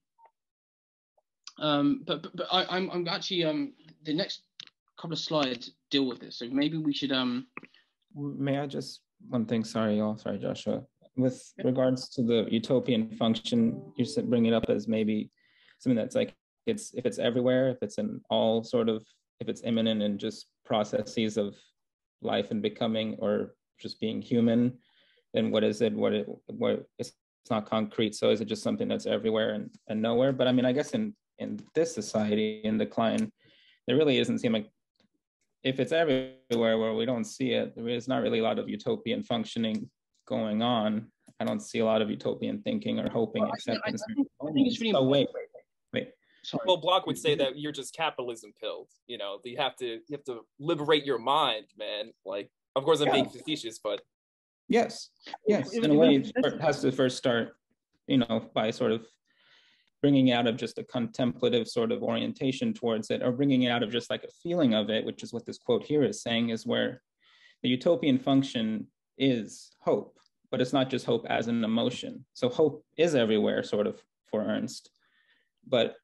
um, but but, but I, I'm I'm actually um the next couple of slides deal with this, so maybe we should um. May I just one thing? Sorry, y'all. Sorry, Joshua. With yeah. regards to the utopian function, you said bring it up as maybe something that's like, it's, if it's everywhere, if it's in all sort of, if it's imminent in just processes of life and becoming or just being human, then what is it? What it, what it's not concrete. So is it just something that's everywhere and, and nowhere? But I mean, I guess in, in this society in decline, there really isn't seem like, if it's everywhere where we don't see it, there's not really a lot of utopian functioning going on. I don't see a lot of utopian thinking or hoping. Well, except I, I, think, I think it's really oh, wait, wait, wait. wait. Sorry. Well, Bloch would say that you're just capitalism pilled. You know, you have to you have to liberate your mind, man. Like, of course, I'm yeah. being facetious, but yes, yes, in a way, it has to first start, you know, by sort of bringing out of just a contemplative sort of orientation towards it, or bringing it out of just like a feeling of it, which is what this quote here is saying, is where the utopian function is hope, but it's not just hope as an emotion. So hope is everywhere, sort of, for Ernst, but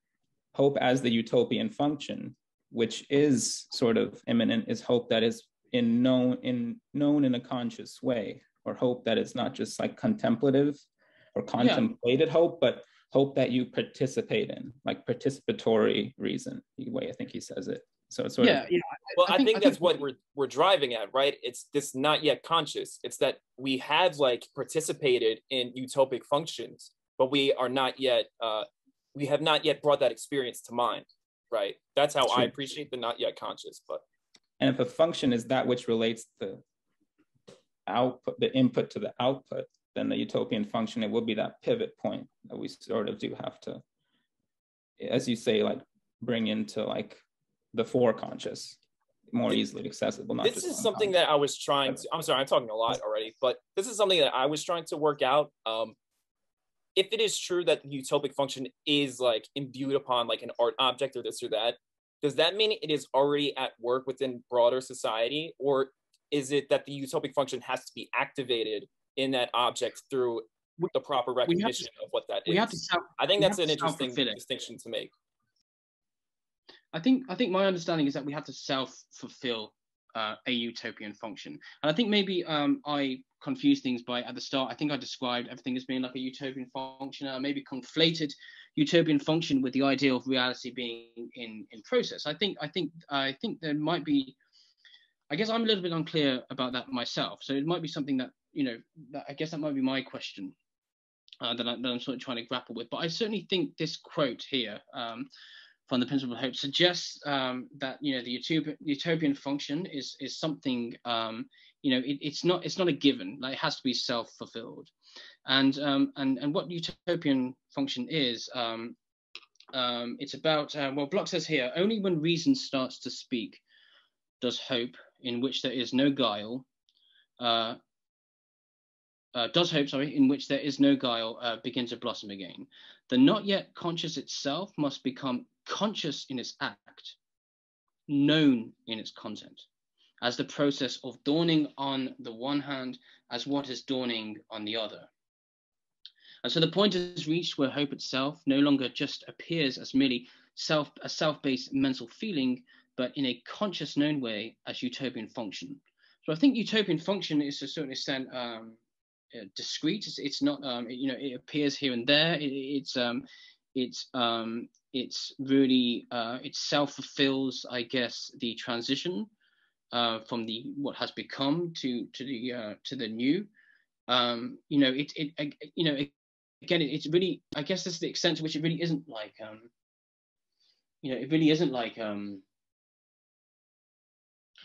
hope as the utopian function, which is sort of imminent, is hope that is in known in known in a conscious way, or hope that it's not just like contemplative or contemplated yeah. hope, but hope that you participate in, like participatory reason, the way I think he says it. So it's sort yeah, of- yeah. Well, I, I, think, I think that's I think what we're, we're driving at, right? It's this not yet conscious. It's that we have like participated in utopic functions, but we are not yet, uh, we have not yet brought that experience to mind, right? That's how True. I appreciate the not yet conscious, but. And if a function is that which relates the output, the input to the output, then the utopian function, it will be that pivot point that we sort of do have to, as you say, like bring into like the foreconscious, more easily accessible. Not this just is something that I was trying to, I'm sorry, I'm talking a lot already, but this is something that I was trying to work out. Um, if it is true that the utopic function is like imbued upon like an art object or this or that, does that mean it is already at work within broader society? Or is it that the utopic function has to be activated in that object through the proper recognition to, of what that is. Have to self, I think that's an interesting distinction to make. I think I think my understanding is that we have to self-fulfill uh, a utopian function. And I think maybe um, I confused things by, at the start, I think I described everything as being like a utopian function, and I maybe conflated utopian function with the idea of reality being in, in process. I think I think I think there might be, I guess I'm a little bit unclear about that myself. So it might be something that, you know, that, I guess that might be my question uh, that, I, that I'm sort of trying to grapple with. But I certainly think this quote here um, from the Principle of Hope suggests um, that, you know, the utopian, utopian function is is something, um, you know, it, it's not it's not a given. Like, it has to be self-fulfilled. And um, and and what utopian function is, um, um, it's about, uh, well, Bloch says here, only when reason starts to speak does hope, in which there is no guile, uh, Uh, does hope, sorry, in which there is no guile, uh, begin to blossom again. The not yet conscious itself must become conscious in its act, known in its content, as the process of dawning on the one hand, as what is dawning on the other. And so the point is reached where hope itself no longer just appears as merely self, a self-based mental feeling, but in a conscious known way as utopian function. So I think utopian function is to a certain extent, um, discrete. It's, it's not, um, you know, it appears here and there. It, it's, um, it's, um, it's really, uh, it self-fulfills, I guess, the transition uh, from the what has become to to the uh, to the new. Um, you know, it, it, I, you know, it, again, it, it's really, I guess, this is the extent to which it really isn't like, um, you know, it really isn't like. Um,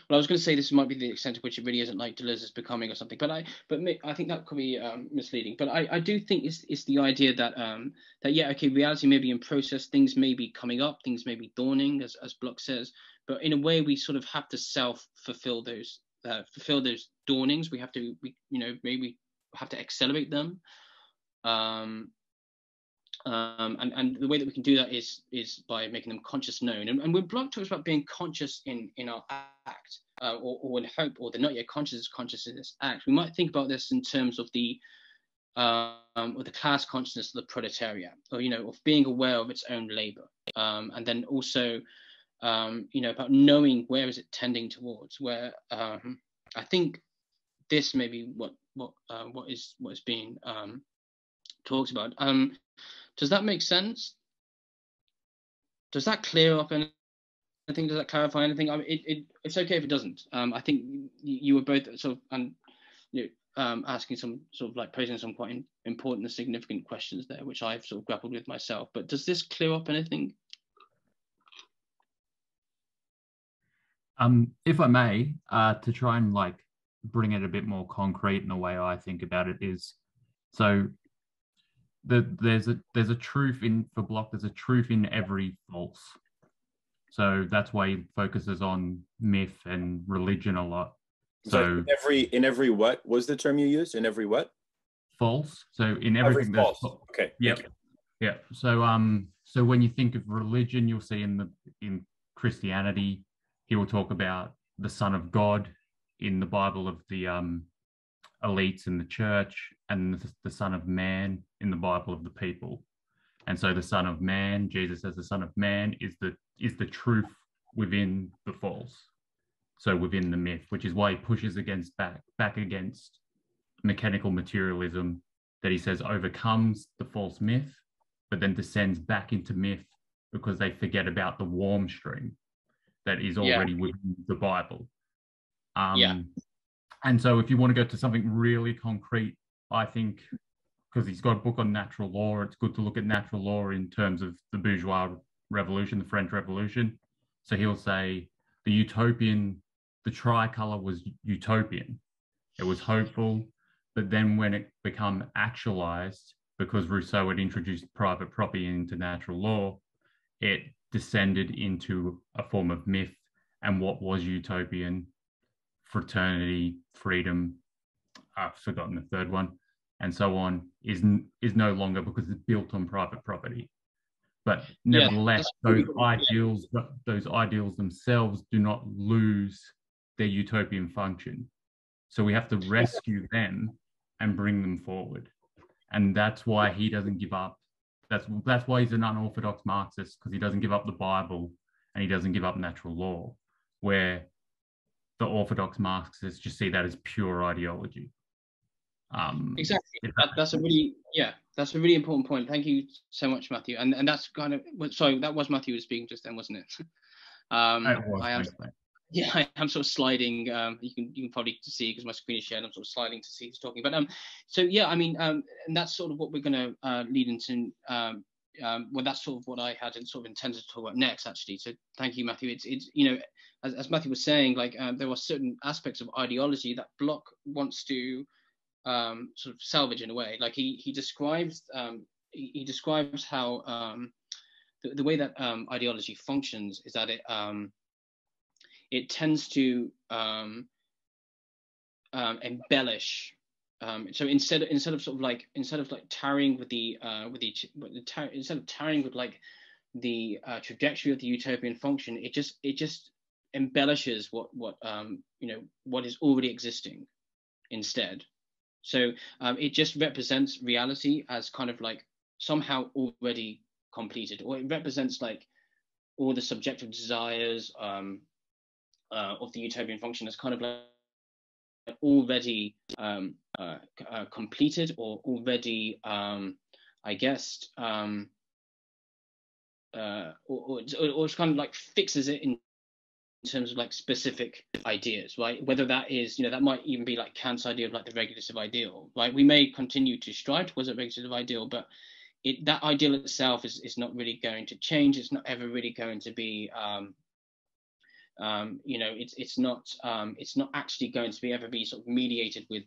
Well, I was going to say this might be the extent to which it really isn't like Deleuze is becoming or something, but I, but I think that could be um, misleading. But I, I do think it's, it's the idea that um, that yeah, okay, reality may be in process, things may be coming up, things may be dawning, as as Bloch says. But in a way, we sort of have to self fulfill those uh, fulfill those dawnings. We have to, we, you know, maybe have to accelerate them. Um, um, and and the way that we can do that is is by making them conscious, known. And, and when Bloch talks about being conscious in in our act, uh, or, or in hope, or the not yet conscious is conscious in this act, we might think about this in terms of the um, or the class consciousness of the proletariat, or, you know, of being aware of its own labor, um, and then also, um, you know, about knowing where is it tending towards. Where um, I think this may be what what uh, what is what is being um, talked about. Um, does that make sense? Does that clear up anything? Does that clarify anything? I mean, it, it, it's okay if it doesn't. Um, I think you were both sort of and you know, um, asking some sort of like posing some quite in, important and significant questions there, which I've sort of grappled with myself. But does this clear up anything? Um, if I may, uh, to try and like bring it a bit more concrete in the way I think about it is, so the, there's a there's a truth in for Bloch. There's a truth in every false. So that's why he focuses on myth and religion a lot. So in every in every what was the term you used? In every what? False. So in everything every false. That's false. Okay. Yeah. Yeah. So um. So when you think of religion, you'll see in the in Christianity. He will talk about the Son of God in the Bible of the um, elites in the church, and the, the Son of Man in the Bible of the people. And so the Son of Man, Jesus as the Son of Man, is the is the truth within the false, so within the myth, which is why he pushes against back back against mechanical materialism that he says overcomes the false myth, but then descends back into myth because they forget about the warm stream that is already yeah. within the Bible. Um, yeah. And so if you want to go to something really concrete, I think, because he's got a book on natural law, it's good to look at natural law in terms of the bourgeois revolution, the French Revolution. So he'll say the utopian, the tricolour was utopian. It was hopeful, but then when it became actualised, because Rousseau had introduced private property into natural law, it descended into a form of myth, and what was utopian, fraternity, freedom, I've forgotten the third one, and so on, is, is no longer, because it's built on private property. But nevertheless, yeah, those ideals, yeah. those ideals themselves do not lose their utopian function. So we have to rescue them and bring them forward. And that's why he doesn't give up. That's, that's why he's an unorthodox Marxist, because he doesn't give up the Bible and he doesn't give up natural law, where the orthodox Marxists just see that as pure ideology. Um, exactly. That, that's a really, yeah, that's a really important point. Thank you so much, Matthew. And and that's kind of, sorry, that was Matthew was speaking just then, wasn't it? Um, it was, I am, yeah, I am sort of sliding. Um, you can you can probably see because my screen is shared. I'm sort of sliding to see who's talking. But um, so yeah, I mean, um, and that's sort of what we're going to uh, lead into. Um, um, well, that's sort of what I had and sort of intended to talk about next, actually. So thank you, Matthew. It's it's you know, as as Matthew was saying, like um, there are certain aspects of ideology that Bloch wants to um, sort of salvage in a way. Like he he describes um, he, he describes how um, the the way that um, ideology functions is that it um, it tends to um, um, embellish. Um, so instead, instead of sort of like, instead of like tarrying with the, uh, with the, with the tar instead of tarrying with like the uh, trajectory of the utopian function, it just, it just embellishes what, what, um, you know, what is already existing instead. So um, it just represents reality as kind of like somehow already completed, or it represents like all the subjective desires, um, Uh, of the utopian function as kind of like already um, uh, uh, completed, or already, um, I guess, um, uh, or, or, or it's kind of like fixes it in, in terms of like specific ideas, right? Whether that is, you know, that might even be like Kant's idea of like the regulative ideal, right? We may continue to strive towards a regulative ideal, but it, that ideal itself is, is not really going to change. It's not ever really going to be, um, Um, you know, it's it's not um, it's not actually going to be ever be sort of mediated with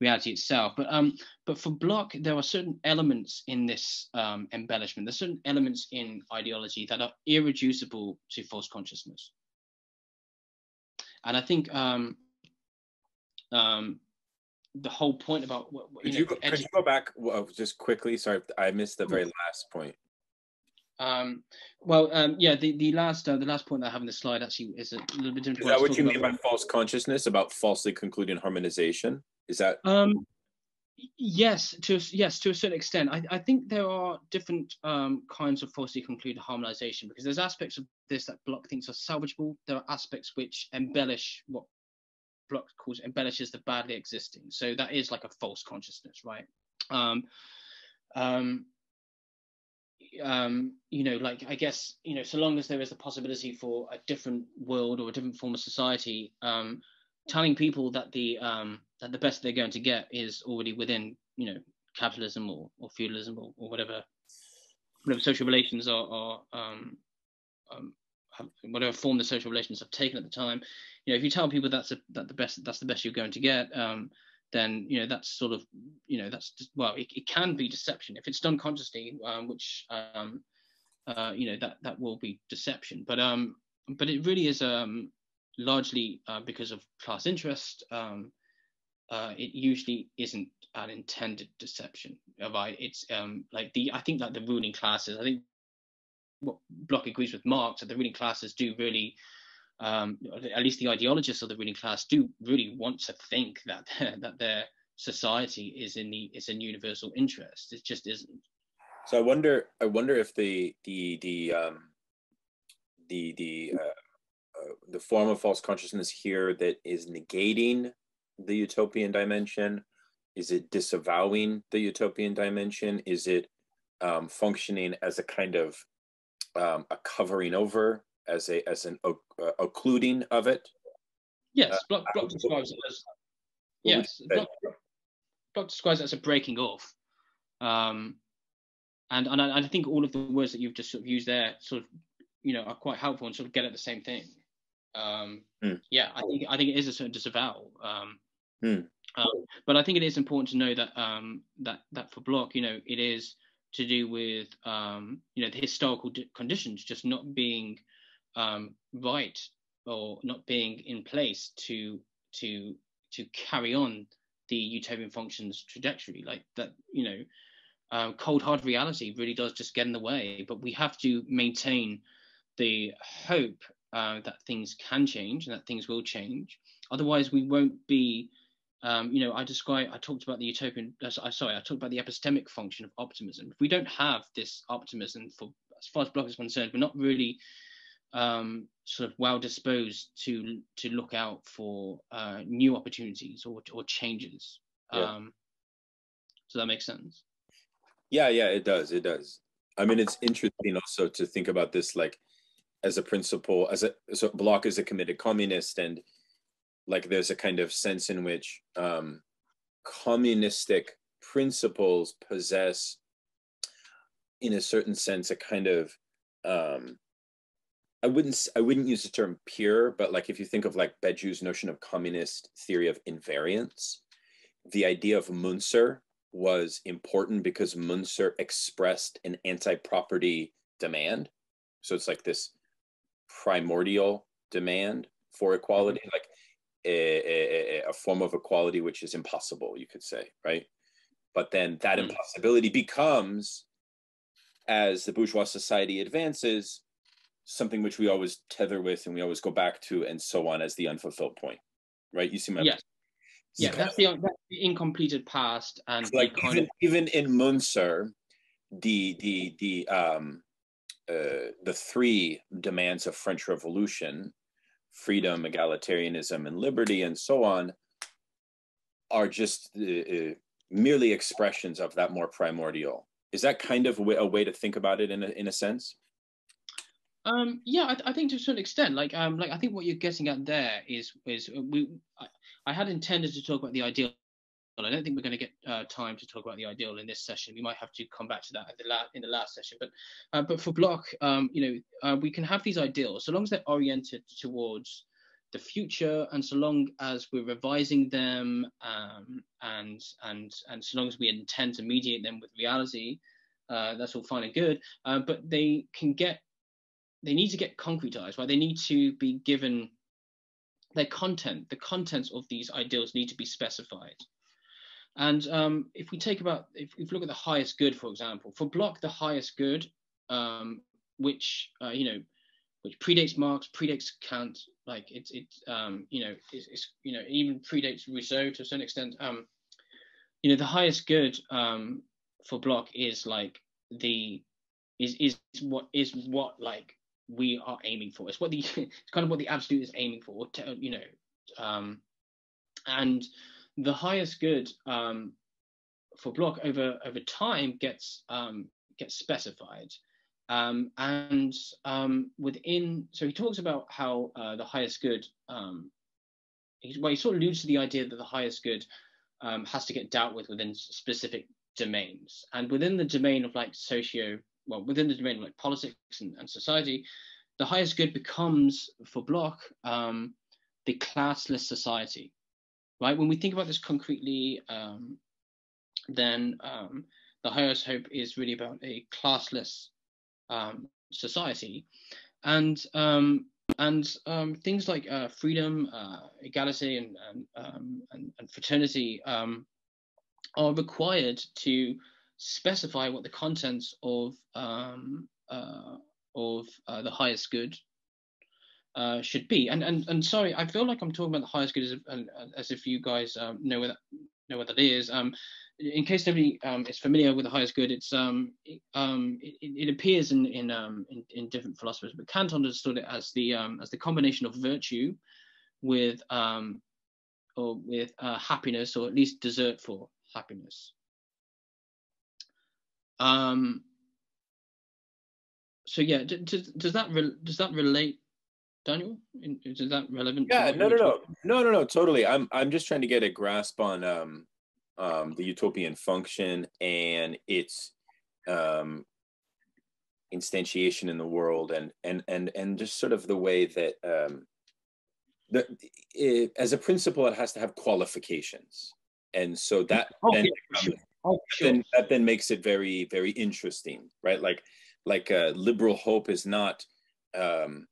reality itself. But um, but for Bloch, there are certain elements in this um, embellishment. There's certain elements in ideology that are irreducible to false consciousness. And I think um, um, the whole point about what you could know, you go, could you go back well, just quickly? Sorry, I missed the very last point. Um, well, um, yeah, the, the last uh, the last point I have in the slide actually is a little bit different. Is that what you mean by false consciousness, about falsely concluding harmonization? Is that? Um, yes, to yes, to a certain extent. I, I think there are different um, kinds of falsely concluded harmonization, because there's aspects of this that Bloch thinks are salvageable. There are aspects which embellish what Bloch calls embellishes the badly existing. So that is like a false consciousness, right? Um, um, um, you know, like, I guess, you know, so long as there is a possibility for a different world or a different form of society, um, telling people that the um, that the best they're going to get is already within, you know, capitalism or, or feudalism or, or whatever, whatever social relations are, are um, um, have, whatever form the social relations have taken at the time. You know, if you tell people that's a, that the best that's the best you're going to get, um, then, you know, that's sort of, you know, that's just, well, it, it can be deception if it's done consciously, um, which um, uh, you know, that that will be deception. But um, but it really is um, largely uh, because of class interest. Um, uh, it usually isn't an intended deception. Right? It's um, like the I think that the ruling classes. I think what Bloch agrees with Marx, that the ruling classes do really. Um, at least the ideologists of the ruling class do really want to think that their, that their society is in the is in universal interest. It just isn't. So I wonder, I wonder if the the the um, the the uh, uh, the form of false consciousness here that is negating the utopian dimension, is it disavowing the utopian dimension? Is it um, functioning as a kind of um, a covering over? As a as an uh, occluding of it. Yes, Bloch, Bloch describes it as yes. Bloch, Bloch describes it as a breaking off, um, and and I, I think all of the words that you've just sort of used there, sort of, you know, are quite helpful and sort of get at the same thing. Um, mm. Yeah, I think I think it is a sort of disavowal, um, mm. um, but I think it is important to know that um, that that for Bloch, you know, it is to do with um, you know, the historical conditions just not being um right or not being in place to to to carry on the utopian functions trajectory, like that, you know, uh, cold hard reality really does just get in the way. But we have to maintain the hope uh, that things can change and that things will change, otherwise we won't be um you know, I describe I talked about the utopian uh, sorry I talked about the epistemic function of optimism. If we don't have this optimism, for as far as Bloch is concerned, we're not really Um, sort of well disposed to to look out for uh, new opportunities or or changes. Yeah. Um, so that makes sense. Yeah, yeah, it does. It does. I mean, it's interesting also to think about this, like, as a principle, as a so Bloch is a committed communist, and like there's a kind of sense in which um, communistic principles possess, in a certain sense, a kind of um, I wouldn't I wouldn't use the term pure, but like if you think of like Beju's notion of communist theory of invariance, the idea of Münzer was important because Münzer expressed an anti-property demand. So it's like this primordial demand for equality, like a, a, a form of equality which is impossible, you could say, right? But then that impossibility becomes, as the bourgeois society advances, something which we always tether with and we always go back to, and so on, as the unfulfilled point, right? You see my yeah, yeah. That's the, that's the incompleted past, and like even, of... even in Münzer, the the the um uh, the three demands of French Revolution, freedom, egalitarianism, and liberty, and so on, are just uh, merely expressions of that more primordial. Is that kind of a way to think about it in a, in a sense? Um, yeah, I, th I think to a certain extent, like, um, like I think what you're getting at there is, is we. I, I had intended to talk about the ideal, but I don't think we're going to get uh, time to talk about the ideal in this session. We might have to come back to that at the la in the last session. But, uh, but for Bloch, um, you know, uh, we can have these ideals so long as they're oriented towards the future, and so long as we're revising them, um, and and and so long as we intend to mediate them with reality, uh, that's all fine and good. Uh, but they can get. They need to get concretized, right? They need to be given their content. The contents of these ideals need to be specified. And um, if we take about, if we look at the highest good, for example, for Bloch, the highest good, um, which uh, you know, which predates Marx, predates Kant, like it's it's um, you know, it's, it's you know, even predates Rousseau to a certain extent. Um, you know, the highest good um, for Bloch is like the is is what is what like. we are aiming for. It's what the it's kind of what the absolute is aiming for, you know. Um, and the highest good um, for Bloch over over time gets um, gets specified. Um, and um, within, so he talks about how uh, the highest good, um, he, well, he sort of alludes to the idea that the highest good um, has to get dealt with within specific domains. And within the domain of like socio, well, within the domain of like politics and, and society, the highest good becomes, for Bloch, um, the classless society, right? When we think about this concretely, um, then um, the highest hope is really about a classless um, society, and um, and um, things like uh, freedom, uh, equality, and and, um, and, and fraternity um, are required to specify what the contents of um, uh, of uh, the highest good uh, should be. And and and sorry, I feel like I'm talking about the highest good as if, as if you guys um, know what know what that is. Um, in case nobody um, is familiar with the highest good, it's um, it, um, it, it appears in in, um, in in different philosophers, but Kant understood it as the um, as the combination of virtue with um, or with uh, happiness, or at least desert for happiness. Um, so yeah, does, does that re does that relate, Daniel? Is that relevant? Yeah, no, no, no, no, no, no, totally. I'm I'm just trying to get a grasp on um, um, the utopian function and its um, instantiation in the world, and and and and just sort of the way that um, the it, as a principle, it has to have qualifications, and so that. Oh, then, yeah. um, Oh, sure. Then that then makes it very, very interesting, right? Like, like uh, liberal hope is not um,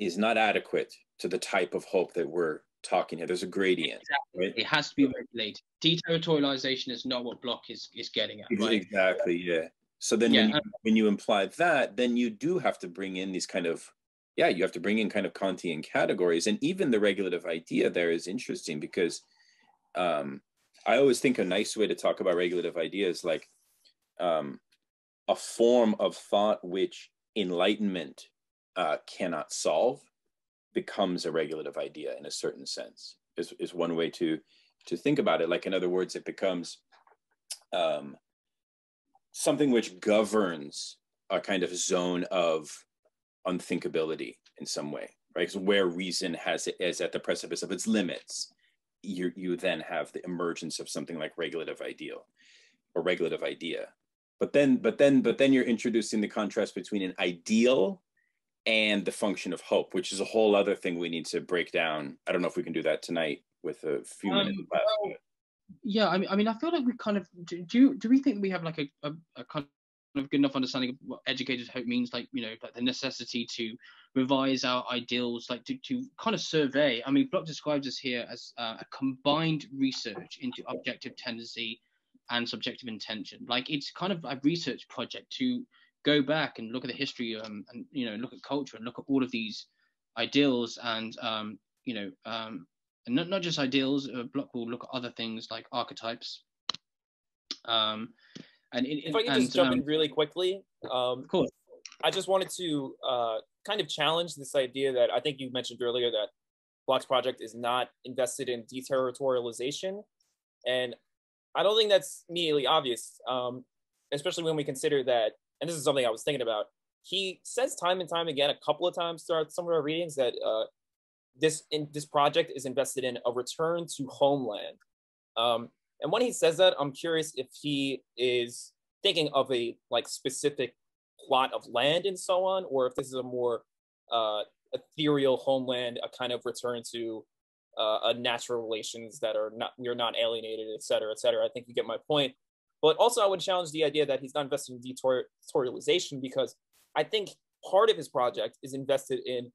is not adequate to the type of hope that we're talking here. There's a gradient. Exactly. Right? It has to be regulated. Deterritorialization is not what Bloch is is getting at. Right? Exactly. Yeah. So then, yeah, when, you, when you imply that, then you do have to bring in these kind of, yeah, you have to bring in kind of Kantian categories, and even the regulative idea there is interesting because. Um, I always think a nice way to talk about regulative ideas, like um, a form of thought which enlightenment uh, cannot solve, becomes a regulative idea in a certain sense. Is is one way to to think about it. Like in other words, it becomes um, something which governs a kind of zone of unthinkability in some way, right? So where reason has it is at the precipice of its limits. You, you then have the emergence of something like regulative ideal or regulative idea. But then, but then, but then you're introducing the contrast between an ideal and the function of hope, which is a whole other thing we need to break down. I don't know if we can do that tonight with a few um, minutes left. Well, yeah, I mean, I mean, I feel like we kind of, do, do, do we think we have like a, a, a kind of good enough understanding of what educated hope means? Like, you know, like the necessity to revise our ideals, like to, to kind of survey. I mean, Bloch describes us here as uh, a combined research into objective tendency and subjective intention. Like it's kind of a research project to go back and look at the history um, and, you know, look at culture and look at all of these ideals and, um, you know, um, and not, not just ideals, uh, Bloch will look at other things like archetypes. Um, and it, if I can just jump um, in really quickly. Um, of course. I just wanted to uh, kind of challenge this idea that I think you mentioned earlier that Bloch's project is not invested in deterritorialization. And I don't think that's immediately obvious, um, especially when we consider that, and this is something I was thinking about, he says time and time again, a couple of times throughout some of our readings that uh, this, in, this project is invested in a return to homeland. Um, and when he says that, I'm curious if he is thinking of a like specific plot of land and so on, or if this is a more uh, ethereal homeland, a kind of return to uh, a natural relations that are not, we are not alienated, et cetera, et cetera. I think you get my point. But also I would challenge the idea that he's not invested in deterritorialization because I think part of his project is invested in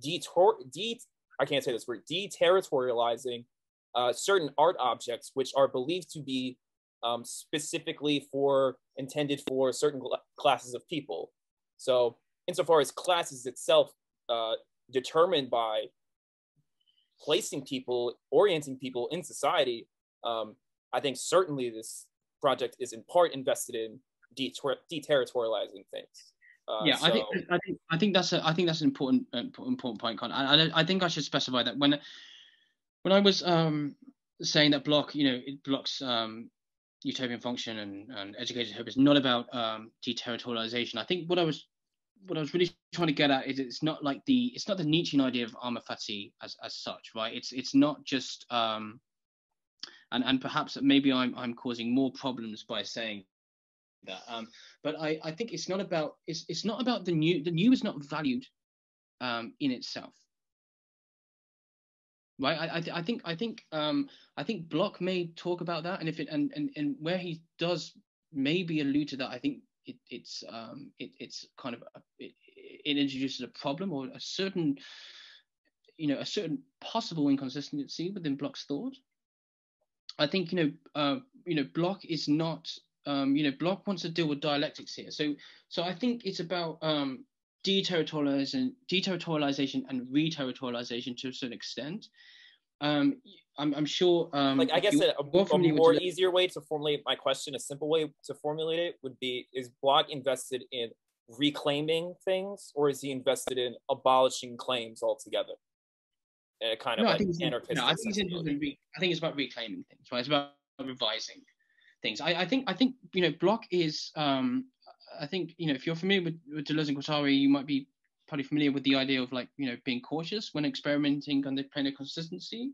deter, det I can't say this word, deterritorializing uh, certain art objects, which are believed to be Um, specifically for intended for certain classes of people. So insofar as class is itself uh, determined by placing people, orienting people in society, um, I think certainly this project is in part invested in deter deterritorializing things. Uh, yeah, so... I think I think I think that's a I think that's an important important point. Con, I, I I think I should specify that when when I was um, saying that Bloch, you know, it Bloch's um, utopian function and, and educated hope is not about um, deterritorialization. I think what I was what I was really trying to get at is it's not like the it's not the Nietzschean idea of alma fati as as such, right? It's it's not just um, and and perhaps maybe I'm I'm causing more problems by saying that, um, but I I think it's not about it's it's not about the new the new is not valued um, in itself. Right, I, I, th I think I think um, I think Bloch may talk about that, and if it and and, and where he does maybe allude to that, I think it, it's um, it, it's kind of a, it, it introduces a problem or a certain you know a certain possible inconsistency within Bloch's thought. I think you know uh, you know Bloch is not um, you know Bloch wants to deal with dialectics here, so so I think it's about um, deterritorialization, deterritorialization and re-territorialization to a certain extent. Um, I'm, I'm sure. Um, like I guess you, a, a, a more easier way to formulate my question, a simple way to formulate it would be: is Bloch invested in reclaiming things, or is he invested in abolishing claims altogether? In a kind no, of I like anarchist. No, I think, in, I think it's about reclaiming things. Right? It's about revising things. I, I think. I think you know, Bloch is. Um, I think, you know, if you're familiar with, with Deleuze and Guattari, you might be probably familiar with the idea of, like, you know, being cautious when experimenting on the plane of consistency.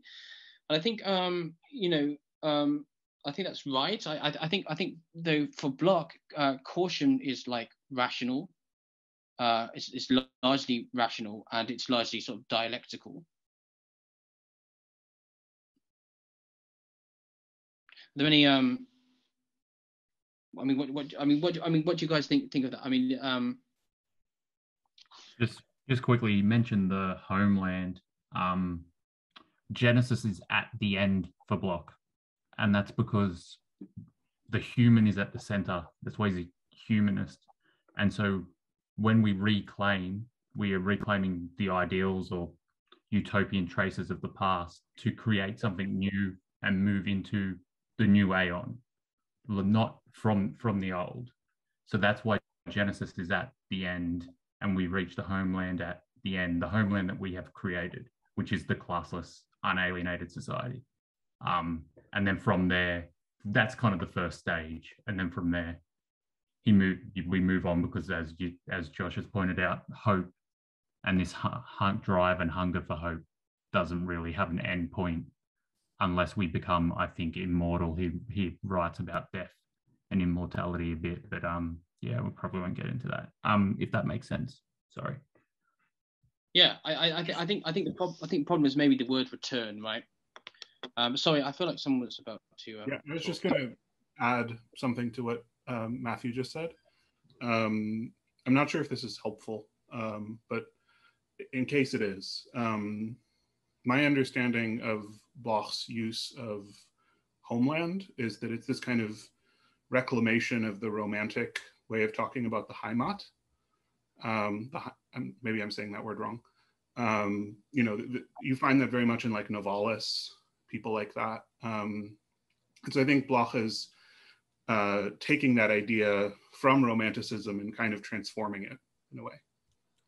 And I think, um, you know, um, I think that's right. I, I, I think, I think though, for Bloch, uh, caution is, like, rational. Uh, it's, it's largely rational, and it's largely sort of dialectical. Are there any... Um, I mean, what, what? I mean, what? I mean, what do you guys think think of that? I mean, um... just just quickly, you mentioned the homeland. Um, Genesis is at the end for Bloch, and that's because the human is at the center. That's why he's a humanist, and so when we reclaim, we are reclaiming the ideals or utopian traces of the past to create something new and move into the new aeon, not from from the old. So that's why Genesis is at the end, and we reach the homeland at the end, the homeland that we have created, which is the classless, unalienated society. Um, and then from there, that's kind of the first stage. And then from there, he moved, we move on, because as, you, as Josh has pointed out, hope and this hunt drive and hunger for hope doesn't really have an end point unless we become, I think, immortal. He, he writes about death and immortality a bit, but um yeah, we probably won't get into that, um if that makes sense. Sorry. Yeah, I I, I, th I think I think the problem I think problem is maybe the word return, right? Um sorry, I feel like someone was about to um, yeah, I was just gonna add something to what um, Matthew just said. Um I'm not sure if this is helpful, um but in case it is, um my understanding of Bloch's use of homeland is that it's this kind of reclamation of the romantic way of talking about the Heimat. Um, the, um, maybe I'm saying that word wrong. Um, you know, the, you find that very much in, like, Novalis, people like that. Um, and so I think Bloch is uh, taking that idea from Romanticism and kind of transforming it in a way.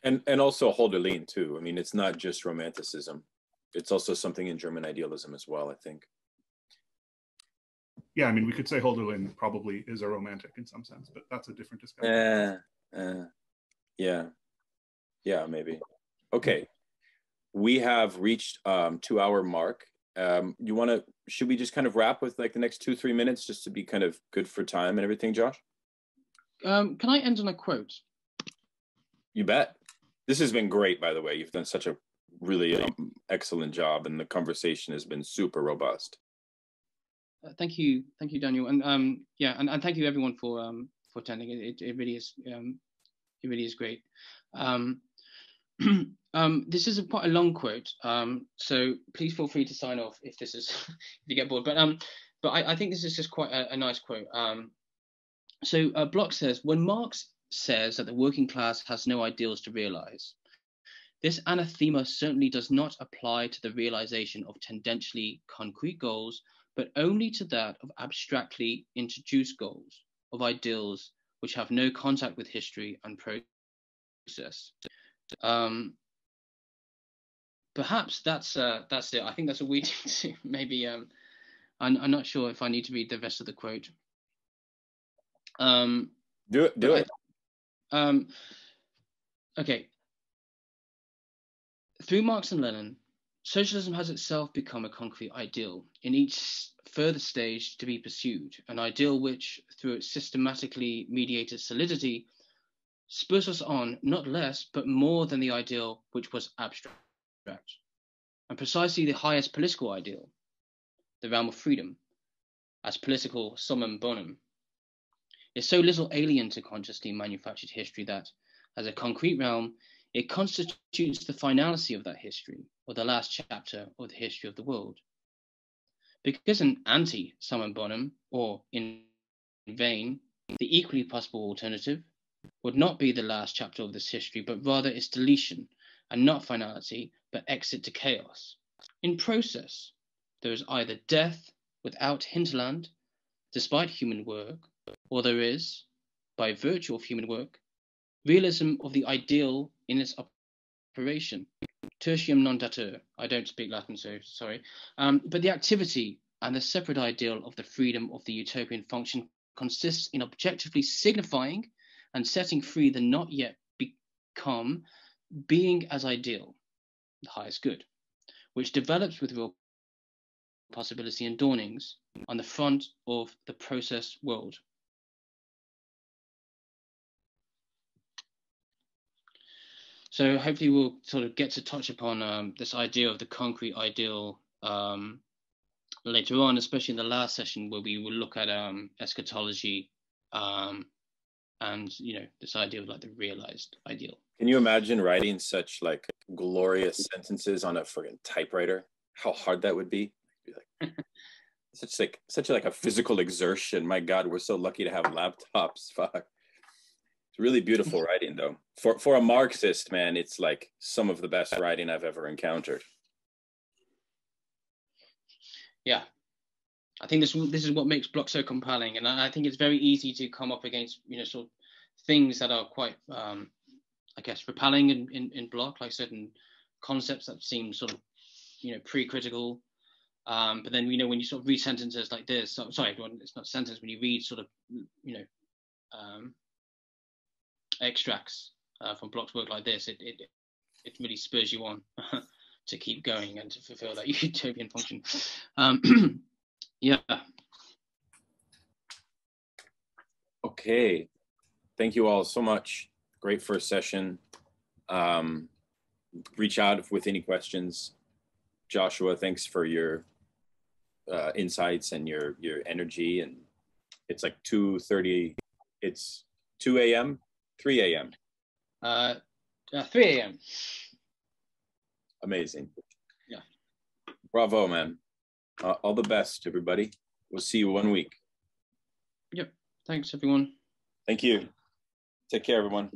And, and also Hölderlin too. I mean, it's not just Romanticism. It's also something in German idealism as well, I think. Yeah, I mean, we could say Hölderlin probably is a romantic in some sense, but that's a different discussion. Uh, uh, yeah, yeah, maybe. Okay, we have reached um, two-hour mark. Um, you want to? Should we just kind of wrap with, like, the next two, three minutes just to be kind of good for time and everything, Josh? Um, can I end on a quote? You bet. This has been great, by the way. You've done such a really um, excellent job, and the conversation has been super robust. Uh, thank you, thank you, Daniel, and um, yeah, and, and thank you everyone for um, for attending. It, it, it really is, um, it really is great. Um, um, this is a, quite a long quote, um, so please feel free to sign off if this is if you get bored. But um, but I, I think this is just quite a, a nice quote. Um, so uh, Bloch says, when Marx says that the working class has no ideals to realize, this anathema certainly does not apply to the realization of tendentially concrete goals, but only to that of abstractly introduced goals, of ideals which have no contact with history and process. Um, perhaps that's uh, that's it. I think that's a we need to maybe. Um, I'm, I'm not sure if I need to read the rest of the quote. Um, do do it. I, um, okay. Through Marx and Lenin, socialism has itself become a concrete ideal, in each further stage to be pursued, an ideal which, through its systematically mediated solidity, spurs us on not less, but more than the ideal which was abstract, and precisely the highest political ideal, the realm of freedom, as political summum bonum, is so little alien to consciously manufactured history that, as a concrete realm, it constitutes the finality of that history, or the last chapter or the history of the world. Because an anti-summum bonum, or in vain, the equally possible alternative, would not be the last chapter of this history, but rather its deletion, and not finality, but exit to chaos. In process, there is either death without hinterland, despite human work, or there is, by virtue of human work, realism of the ideal in its operation. Tertium non datur. I don't speak Latin, so sorry. Um, but the activity and the separate ideal of the freedom of the utopian function consists in objectively signifying and setting free the not yet become being as ideal, the highest good, which develops with real possibility and dawnings on the front of the process world. So hopefully we'll sort of get to touch upon um, this idea of the concrete ideal um, later on, especially in the last session where we will look at um, eschatology um, and, you know, this idea of like the realized ideal. Can you imagine writing such like glorious sentences on a friggin' typewriter? How hard that would be. Like, such like such like a physical exertion. My God, we're so lucky to have laptops. Fuck. Really beautiful writing, though. For for a Marxist, man, it's like some of the best writing I've ever encountered. Yeah, I think this this is what makes Bloch so compelling, and I, I think it's very easy to come up against, you know, sort of things that are quite, um, I guess, repelling in, in in Bloch, like certain concepts that seem sort of, you know, pre-critical. Um, but then, you know, when you sort of read sentences like this, so, sorry, it's not sentence. When you read sort of, you know. Um, extracts uh, from Bloch's work like this, it it, it really spurs you on to keep going and to fulfill that utopian function. Um, yeah. Okay. Thank you all so much. Great first session. Um, reach out with any questions. Joshua, thanks for your uh, insights and your, your energy. And it's like two thirty, it's two A M three A M Uh, uh, three A M Amazing. Yeah. Bravo, man. Uh, all the best, everybody. We'll see you one week. Yep. Thanks, everyone. Thank you. Take care, everyone.